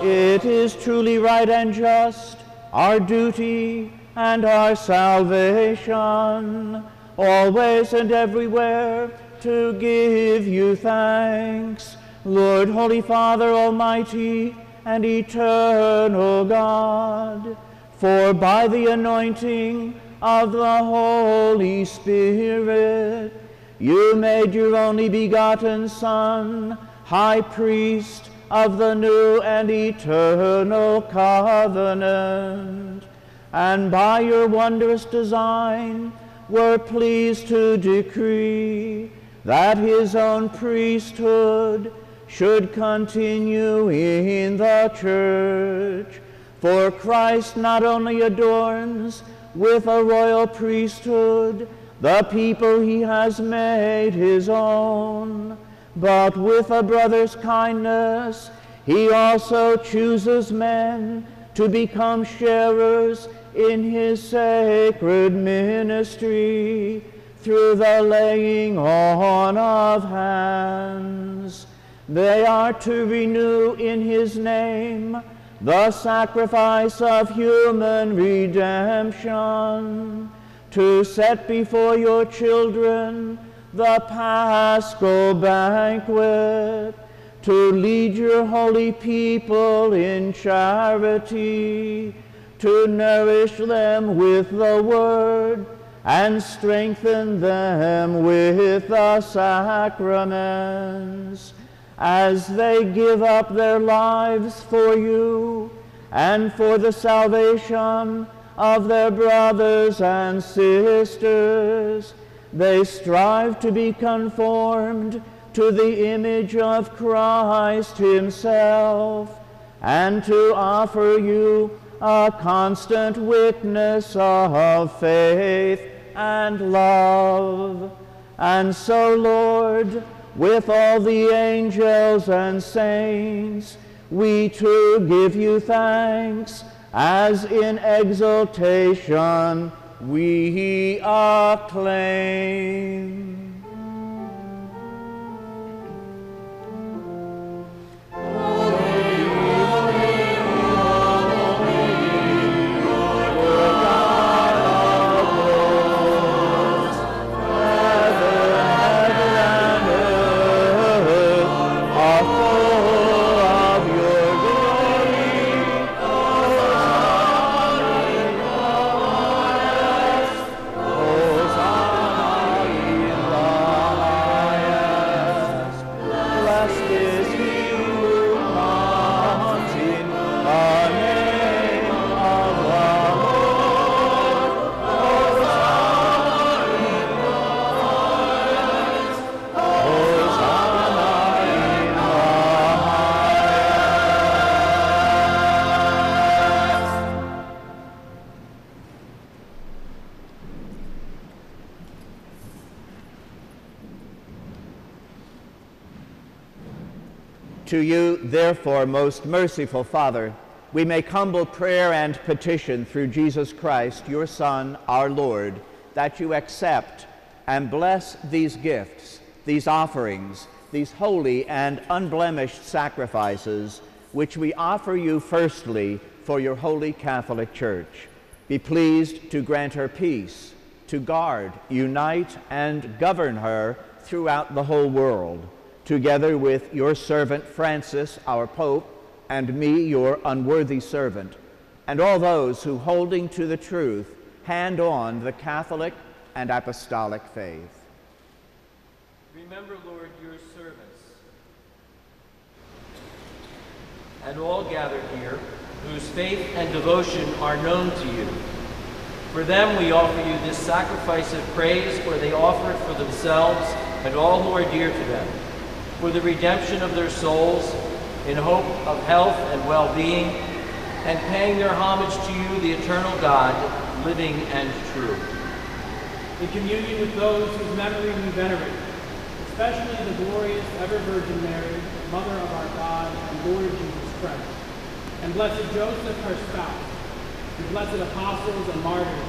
and just. It is truly right and just, our duty and our salvation, always and everywhere to give you thanks, Lord, Holy Father, Almighty and eternal God, for by the anointing of the Holy Spirit you made your only begotten Son high priest of the new and eternal covenant, and by your wondrous design were pleased to decree that his own priesthood should continue in the church. For Christ not only adorns with a royal priesthood the people he has made his own, but with a brother's kindness he also chooses men to become sharers in his sacred ministry through the laying on of hands. They are to renew in his name the sacrifice of human redemption, to set before your children the Paschal banquet, to lead your holy people in charity, to nourish them with the word and strengthen them with the sacraments, as they give up their lives for you and for the salvation of their brothers and sisters. They strive to be conformed to the image of Christ himself, and to offer you a constant witness of faith and love. And so, Lord, with all the angels and saints, we too give you thanks, as in exultation we acclaim. To you, therefore, most merciful Father, we make humble prayer and petition through Jesus Christ, your Son, our Lord, that you accept and bless these gifts, these offerings, these holy and unblemished sacrifices, which we offer you firstly for your holy Catholic Church. Be pleased to grant her peace, to guard, unite, and govern her throughout the whole world, together with your servant Francis, our Pope, and me, your unworthy servant, and all those who, holding to the truth, hand on the Catholic and apostolic faith. Remember, Lord, your servants, and all gathered here, whose faith and devotion are known to you. For them we offer you this sacrifice of praise, for they offer it for themselves and all who are dear to them, for the redemption of their souls, in hope of health and well-being, and paying their homage to you, the eternal God, living and true. In communion with those whose memory we venerate, especially the glorious ever-Virgin Mary, Mother of our God and Lord Jesus Christ, and blessed Joseph, her spouse, and blessed apostles and martyrs,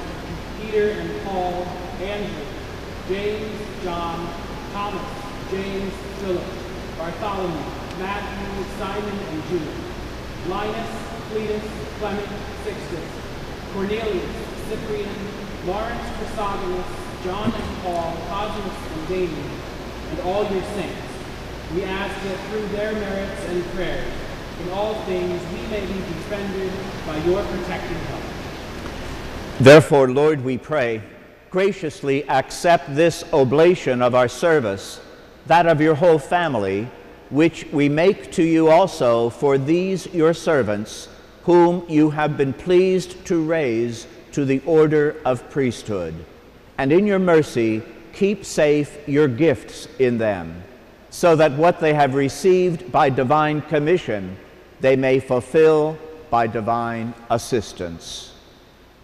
Peter and Paul, Andrew, James, John, Thomas, James, Philip, Bartholomew, Matthew, Simon, and Judas, Linus, Cletus, Clement, Sixtus, Cornelius, Cyprian, Lawrence, Chrysogonus, John and Paul, Cosmas and Damian, and all your saints. We ask that through their merits and prayers, in all things we may be defended by your protecting help. Therefore, Lord, we pray, graciously accept this oblation of our service, that of your whole family, which we make to you also for these your servants, whom you have been pleased to raise to the order of priesthood. And in your mercy, keep safe your gifts in them, so that what they have received by divine commission, they may fulfill by divine assistance.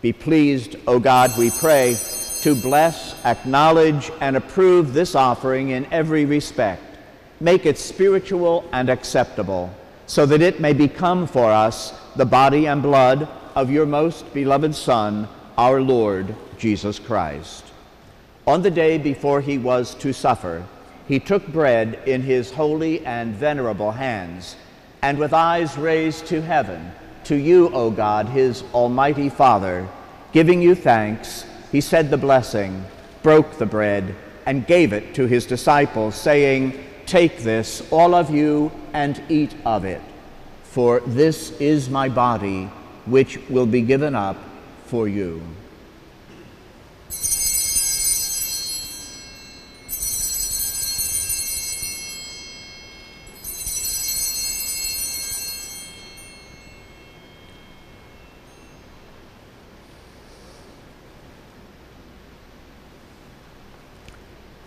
Be pleased, O God, we pray, to bless, acknowledge, and approve this offering in every respect. Make it spiritual and acceptable, so that it may become for us the body and blood of your most beloved Son, our Lord Jesus Christ. On the day before he was to suffer, he took bread in his holy and venerable hands, and with eyes raised to heaven, to you, O God, his almighty Father, giving you thanks, he said the blessing, broke the bread, and gave it to his disciples, saying, "Take this, all of you, and eat of it, for this is my body, which will be given up for you."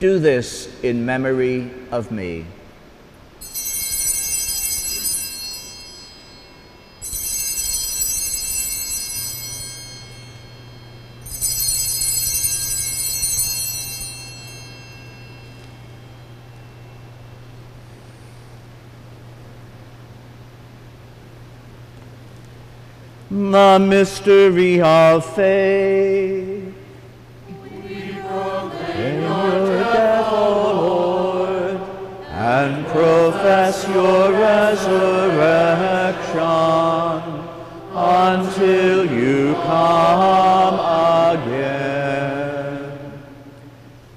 Do this in memory of me." The mystery of faith. We proclaim your death, O Lord, and profess your resurrection until you come again.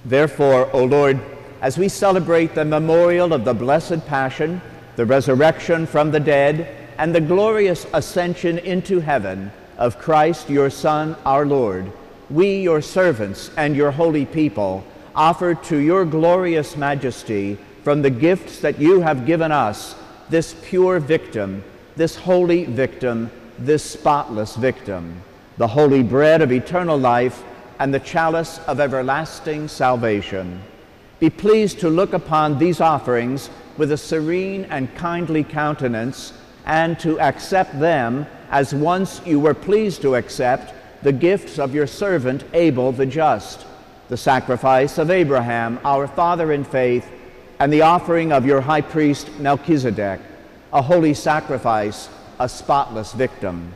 Therefore, O Lord, as we celebrate the memorial of the Blessed Passion, the resurrection from the dead, and the glorious ascension into heaven of Christ, your Son, our Lord, we, your servants and your holy people, offer to your glorious majesty from the gifts that you have given us, this pure victim, this holy victim, this spotless victim, the holy bread of eternal life and the chalice of everlasting salvation. be pleased to look upon these offerings with a serene and kindly countenance, and to accept them as once you were pleased to accept the gifts of your servant Abel the just, the sacrifice of Abraham, our father in faith, and the offering of your high priest Melchizedek, a holy sacrifice, a spotless victim.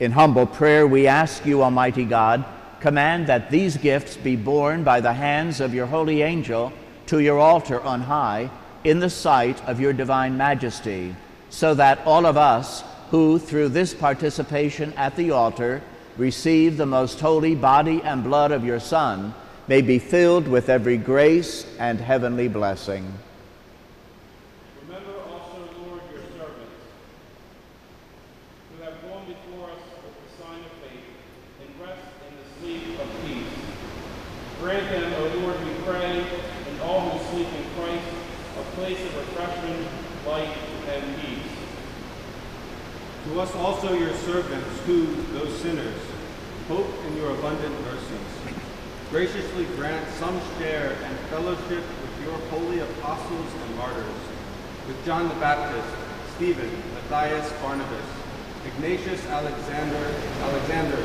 In humble prayer we ask you, Almighty God, command that these gifts be borne by the hands of your holy angel to your altar on high, in the sight of your divine majesty, so that all of us who, through this participation at the altar, receive the most holy body and blood of your Son, may be filled with every grace and heavenly blessing. Remember also, Lord, your servants, who have gone before us with the sign of faith, and rest in the sleep of peace. Grant them, O Lord, we pray, and all who sleep in Christ, a place of refreshment, light, and peace. To us also your servants, who, though sinners, hope in your abundant mercies, graciously grant some share and fellowship with your holy apostles and martyrs, with John the Baptist, Stephen, Matthias, Barnabas, Ignatius, Alexander, Alexander,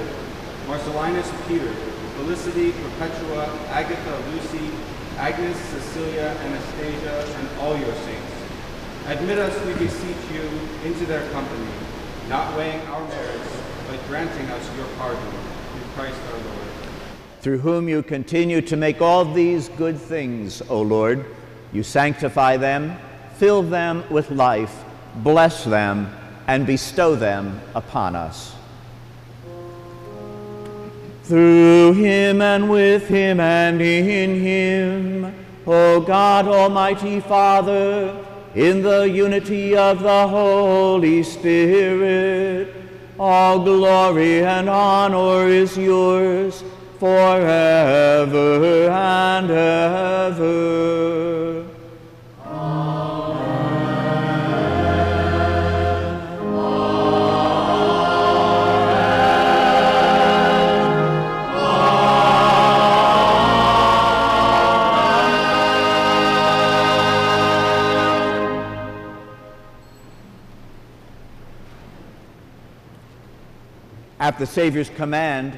Marcellinus, Peter, Felicity, Perpetua, Agatha, Lucy, Agnes, Cecilia, Anastasia, and all your saints. Admit us, we beseech you, into their company, not weighing our merits, but granting us your pardon, through Christ our Lord. Through whom you continue to make all these good things, O Lord. You sanctify them, fill them with life, bless them, and bestow them upon us. Through him and with him and in him, O God, Almighty Father, in the unity of the Holy Spirit, all glory and honor is yours, forever and ever. At the Savior's command,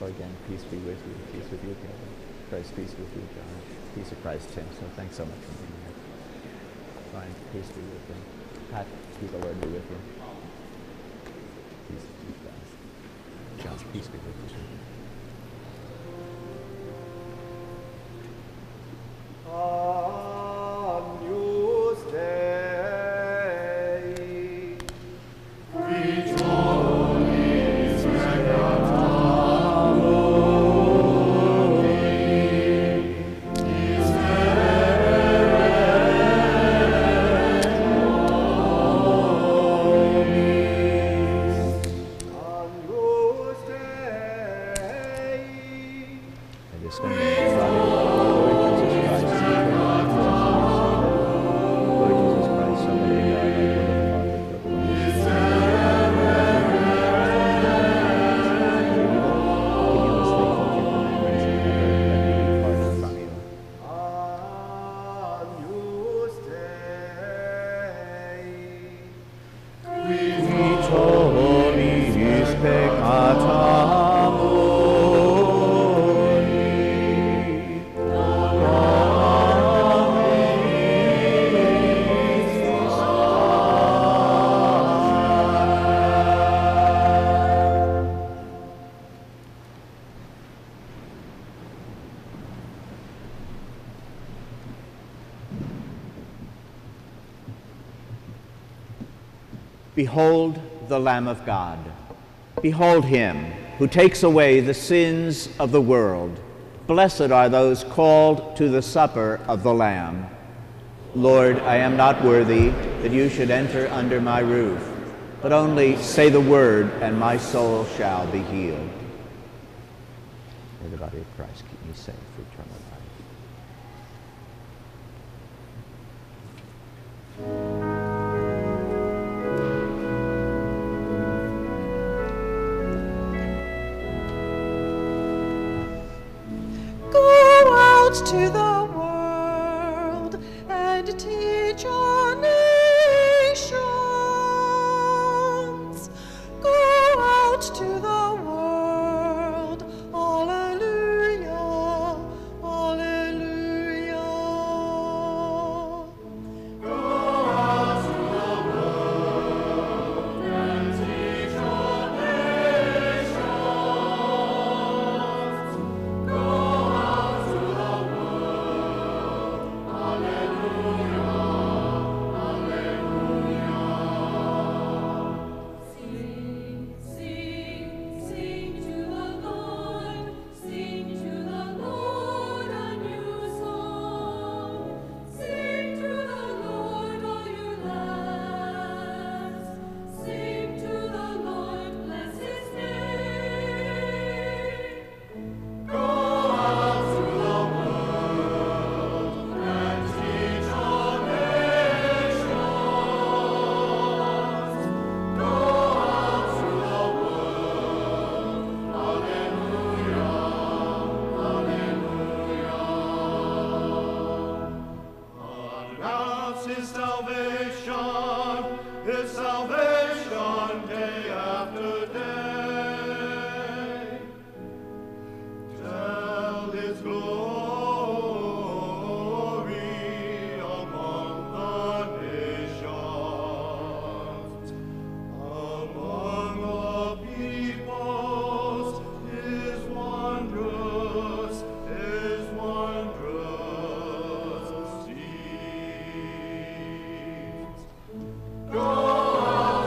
Go again, peace be with you, peace with you, Kevin. Christ, peace with you, John. Peace of Christ, Tim. So thanks so much for being here. Brian, peace be with you. Pat, peace, the Lord be with you. Peace with you, guys. John, peace be with you. On your day, rejoice. Behold the Lamb of God. Behold him who takes away the sins of the world. Blessed are those called to the supper of the Lamb. Lord, I am not worthy that you should enter under my roof, but only say the word, and my soul shall be healed. May the body of Christ keep me safe for eternal life. Go out to the world and teach our nations. Go out to the world. Alleluia, alleluia. Go out to the world and teach our nations. Go out to the world. Alleluia, alleluia. Sing, sing, sing to the Lord, sing to the Lord a new song. Sing to the Lord, all you lands. Sing to the Lord, bless his name. Go out to the world and teach all nations. Go out to the world. Alleluia, alleluia. Announce his salvation, his salvation day after day. Tell his glory among the nations, among all peoples, his wondrous, his wondrous deeds. Go out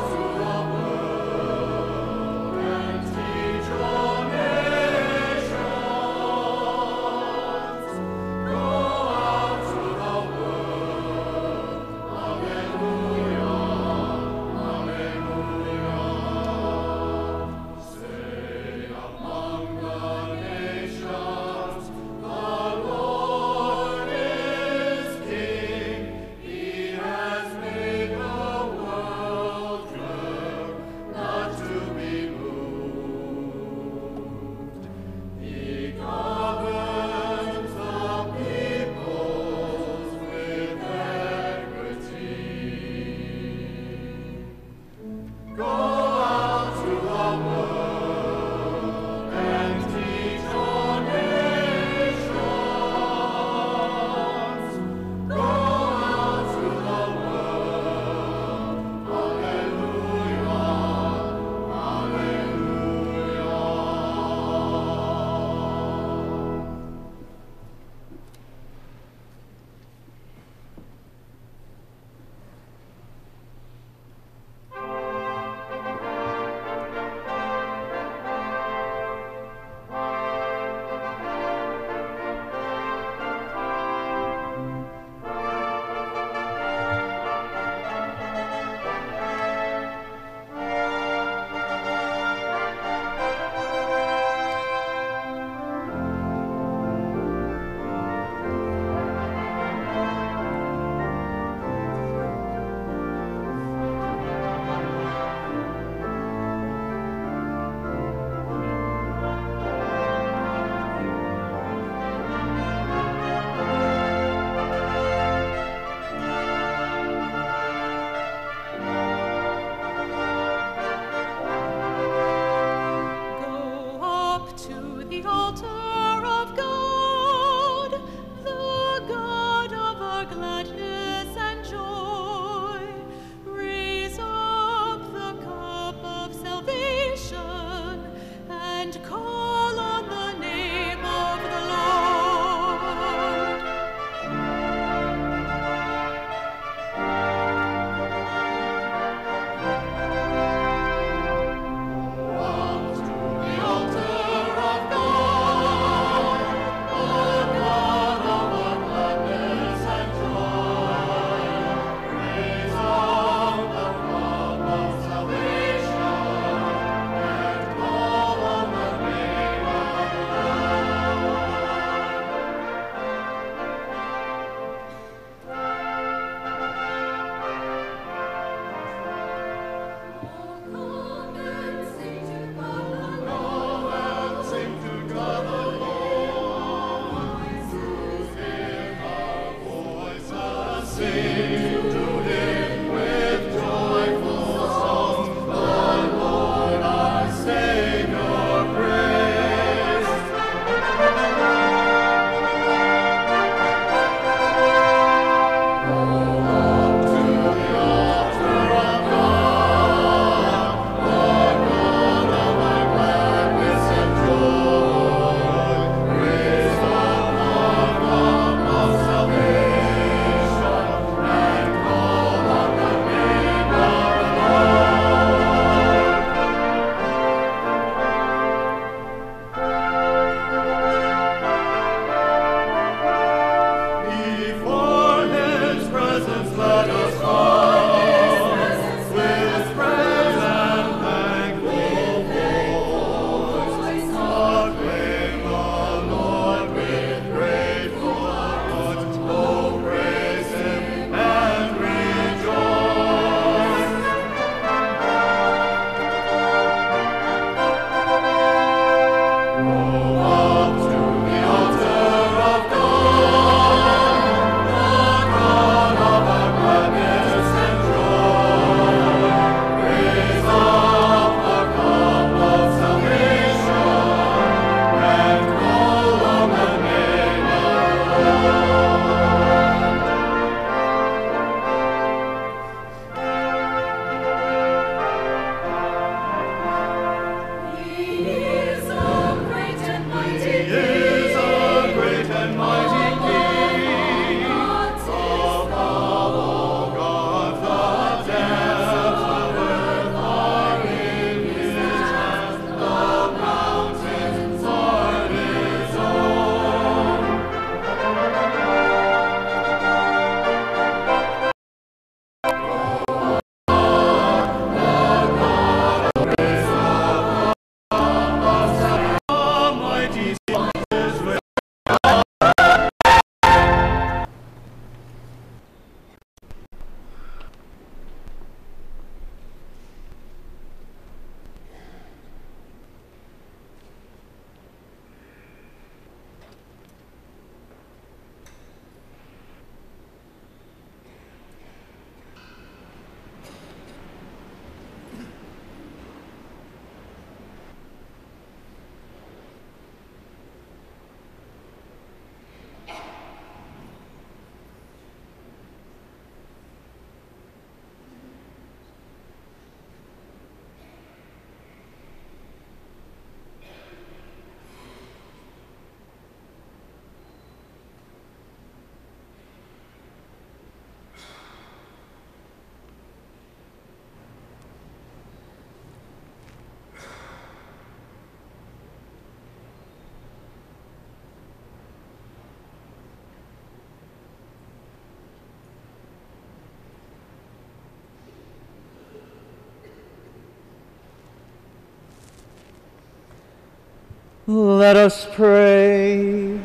Let us pray.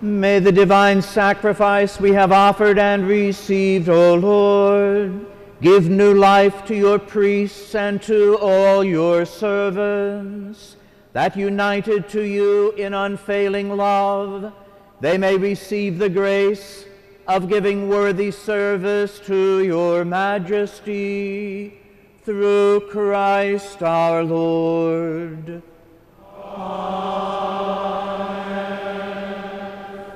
May the divine sacrifice we have offered and received, O Lord, give new life to your priests and to all your servants, that united to you in unfailing love, they may receive the grace of giving worthy service to your majesty, through Christ our Lord. Amen.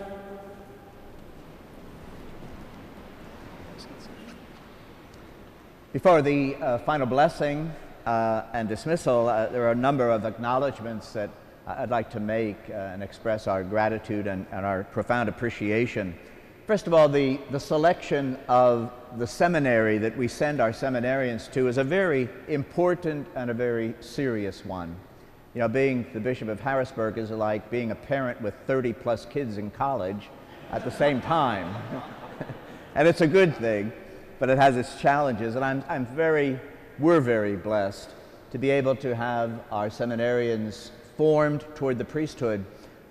Before the uh, final blessing uh, and dismissal, uh, there are a number of acknowledgments that I'd like to make uh, and express our gratitude and, and our profound appreciation. First of all, the, the selection of the seminary that we send our seminarians to is a very important and a very serious one. You know, being the Bishop of Harrisburg is like being a parent with thirty plus kids in college at the same time. And it's a good thing, but it has its challenges. And I'm, I'm very, we're very blessed to be able to have our seminarians formed toward the priesthood,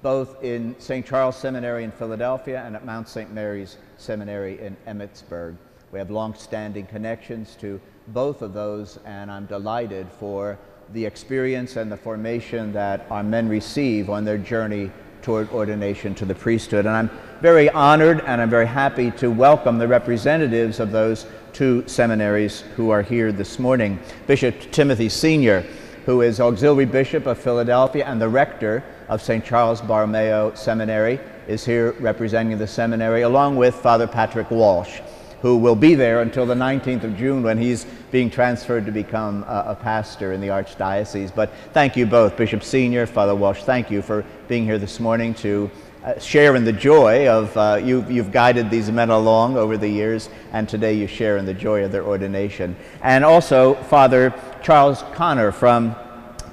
both in Saint Charles Seminary in Philadelphia and at Mount Saint Mary's Seminary in Emmitsburg. We have long-standing connections to both of those, and I'm delighted for the experience and the formation that our men receive on their journey toward ordination to the priesthood. And I'm very honored and I'm very happy to welcome the representatives of those two seminaries who are here this morning. Bishop Timothy Senior, who is Auxiliary Bishop of Philadelphia and the Rector of Saint Charles Borromeo Seminary, is here representing the seminary, along with Father Patrick Walsh, who will be there until the nineteenth of June when he's being transferred to become a, a pastor in the Archdiocese. But thank you both, Bishop Senior, Father Walsh, thank you for being here this morning to uh, share in the joy of, uh, you, you've guided these men along over the years, and today you share in the joy of their ordination. And also, Father Charles Connor from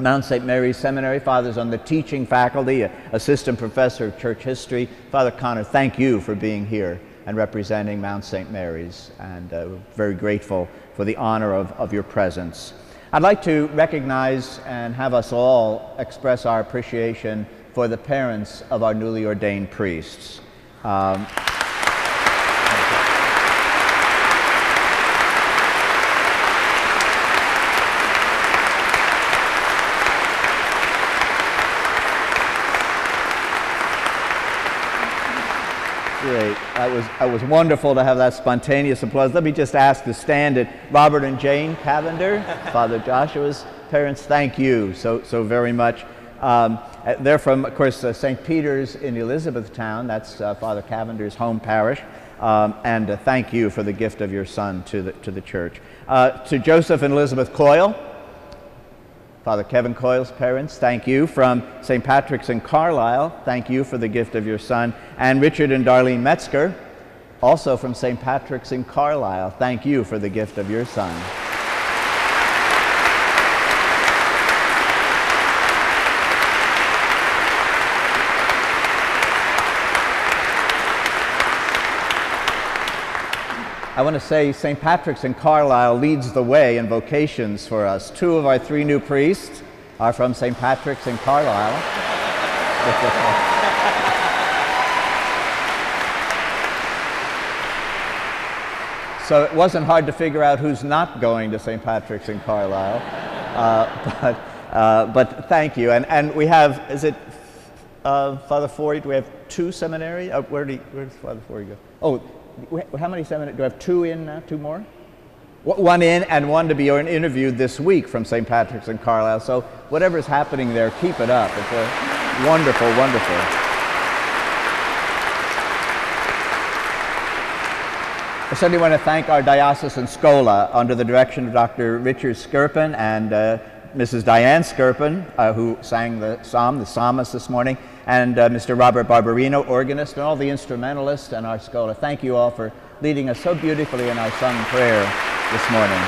Mount Saint Mary's Seminary. Father's on the teaching faculty, assistant professor of church history. Father Connor, thank you for being here and representing Mount Saint Mary's, and uh, we're very grateful for the honor of, of your presence. I'd like to recognize and have us all express our appreciation for the parents of our newly ordained priests. Um, Great. That was, that was wonderful to have that spontaneous applause. Let me just ask to stand at Robert and Jane Cavender, Father Joshua's parents. Thank you so, so very much. Um, they're from, of course, uh, Saint Peter's in Elizabethtown. That's uh, Father Cavender's home parish. Um, and uh, thank you for the gift of your son to the, to the church. Uh, to Joseph and Elizabeth Coyle, Father Kevin Coyle's parents, thank you. From Saint Patrick's in Carlisle, thank you for the gift of your son. And Richard and Darlene Metzgar, also from Saint Patrick's in Carlisle, thank you for the gift of your son. I want to say Saint Patrick's in Carlisle leads the way in vocations for us. Two of our three new priests are from Saint Patrick's in Carlisle. So it wasn't hard to figure out who's not going to Saint Patrick's in Carlisle. Uh, but, uh, but thank you. And, and we have, is it uh, Father Forey? Do we have two seminary? Uh, where did where does Father Forey go? Oh. How many seminaries? Do I have two in now? Two more? One in and one to be interviewed this week from Saint Patrick's in Carlisle. So whatever's happening there, keep it up. It's a wonderful, wonderful. I certainly want to thank our diocesan schola under the direction of Doctor Richard Skirpan and uh, Missus Diane Skirpan, uh, who sang the psalm, the psalmist this morning, and uh, Mister Robert Barberino, organist, and all the instrumentalists and our scholar. Thank you all for leading us so beautifully in our sung prayer this morning.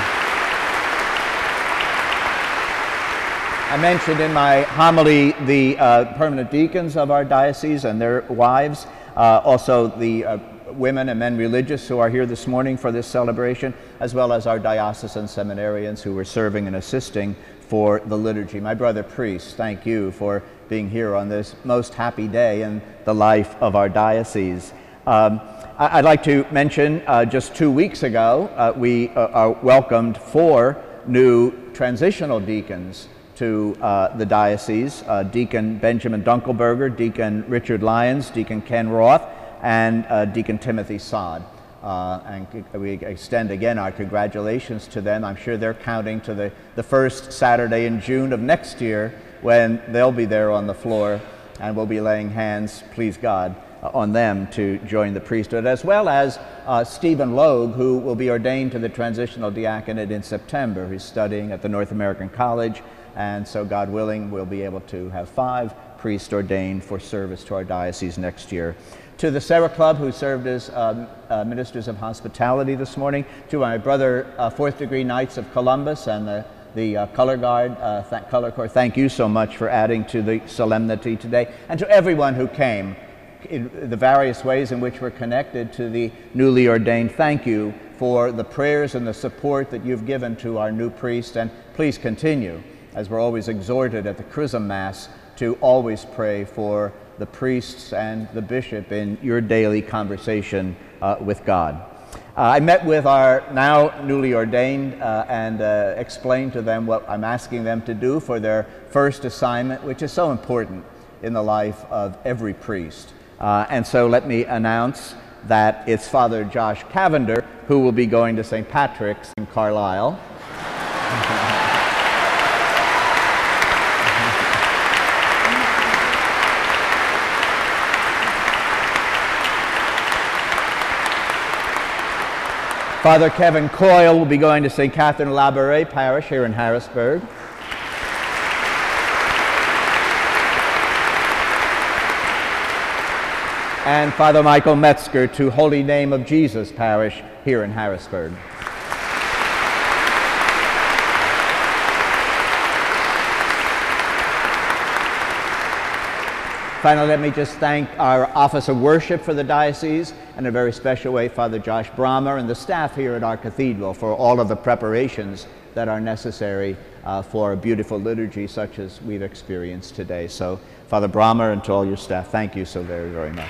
I mentioned in my homily the uh, permanent deacons of our diocese and their wives, uh, also the uh, women and men religious who are here this morning for this celebration, as well as our diocesan seminarians who were serving and assisting for the liturgy. My brother priests, thank you for being here on this most happy day in the life of our diocese. Um, I I'd like to mention uh, just two weeks ago, uh, we uh, are welcomed four new transitional deacons to uh, the diocese, uh, Deacon Benjamin Dunkelberger, Deacon Richard Lyons, Deacon Ken Roth, and uh, Deacon Timothy Saad. Uh, and we extend again our congratulations to them. I'm sure they're counting to the, the first Saturday in June of next year, when they'll be there on the floor and we'll be laying hands, please God, on them to join the priesthood, as well as uh, Stephen Loeb, who will be ordained to the transitional diaconate in September. He's studying at the North American College, and so God willing, we'll be able to have five priests ordained for service to our diocese next year. To the Sarah Club, who served as um, uh, ministers of hospitality this morning, to my brother, uh, fourth degree Knights of Columbus, and the, the uh, Color Guard, uh, th Color Corps, thank you so much for adding to the solemnity today, and to everyone who came, in the various ways in which we're connected to the newly ordained. Thank you for the prayers and the support that you've given to our new priest, and please continue, as we're always exhorted at the Chrism Mass, to always pray for the priests and the bishop in your daily conversation uh, with God. Uh, I met with our now newly ordained uh, and uh, explained to them what I'm asking them to do for their first assignment, which is so important in the life of every priest. Uh, and so let me announce that it's Father Josh Cavender who will be going to Saint Patrick's in Carlisle. Father Kevin Coyle will be going to Saint Catherine Labouré Parish here in Harrisburg. And Father Michael Metzgar to Holy Name of Jesus Parish here in Harrisburg. Finally, let me just thank our Office of Worship for the diocese, and in a very special way, Father Josh Brammer and the staff here at our cathedral for all of the preparations that are necessary uh, for a beautiful liturgy such as we've experienced today. So, Father Brammer and to all your staff, thank you so very, very much.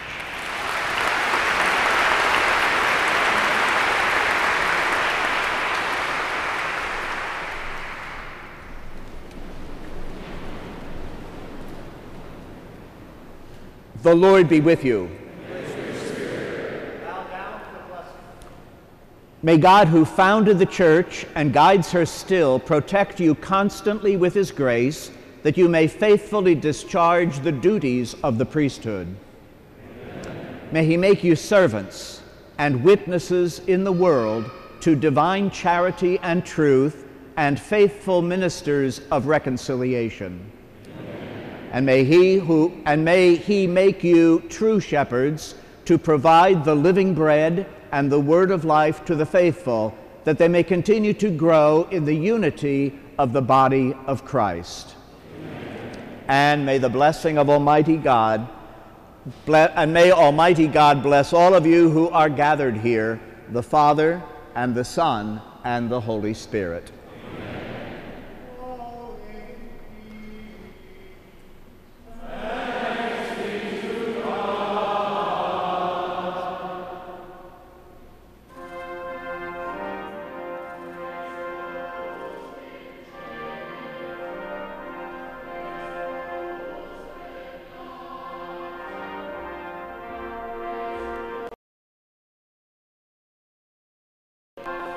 The Lord be with you. May God, who founded the Church and guides her still, protect you constantly with His grace, that you may faithfully discharge the duties of the priesthood. Amen. May He make you servants and witnesses in the world to divine charity and truth, and faithful ministers of reconciliation. And may he who and may he make you true shepherds to provide the living bread and the word of life to the faithful, that they may continue to grow in the unity of the body of Christ. Amen. And may the blessing of Almighty God and may Almighty God bless all of you who are gathered here, the Father and the Son and the Holy Spirit. Bye.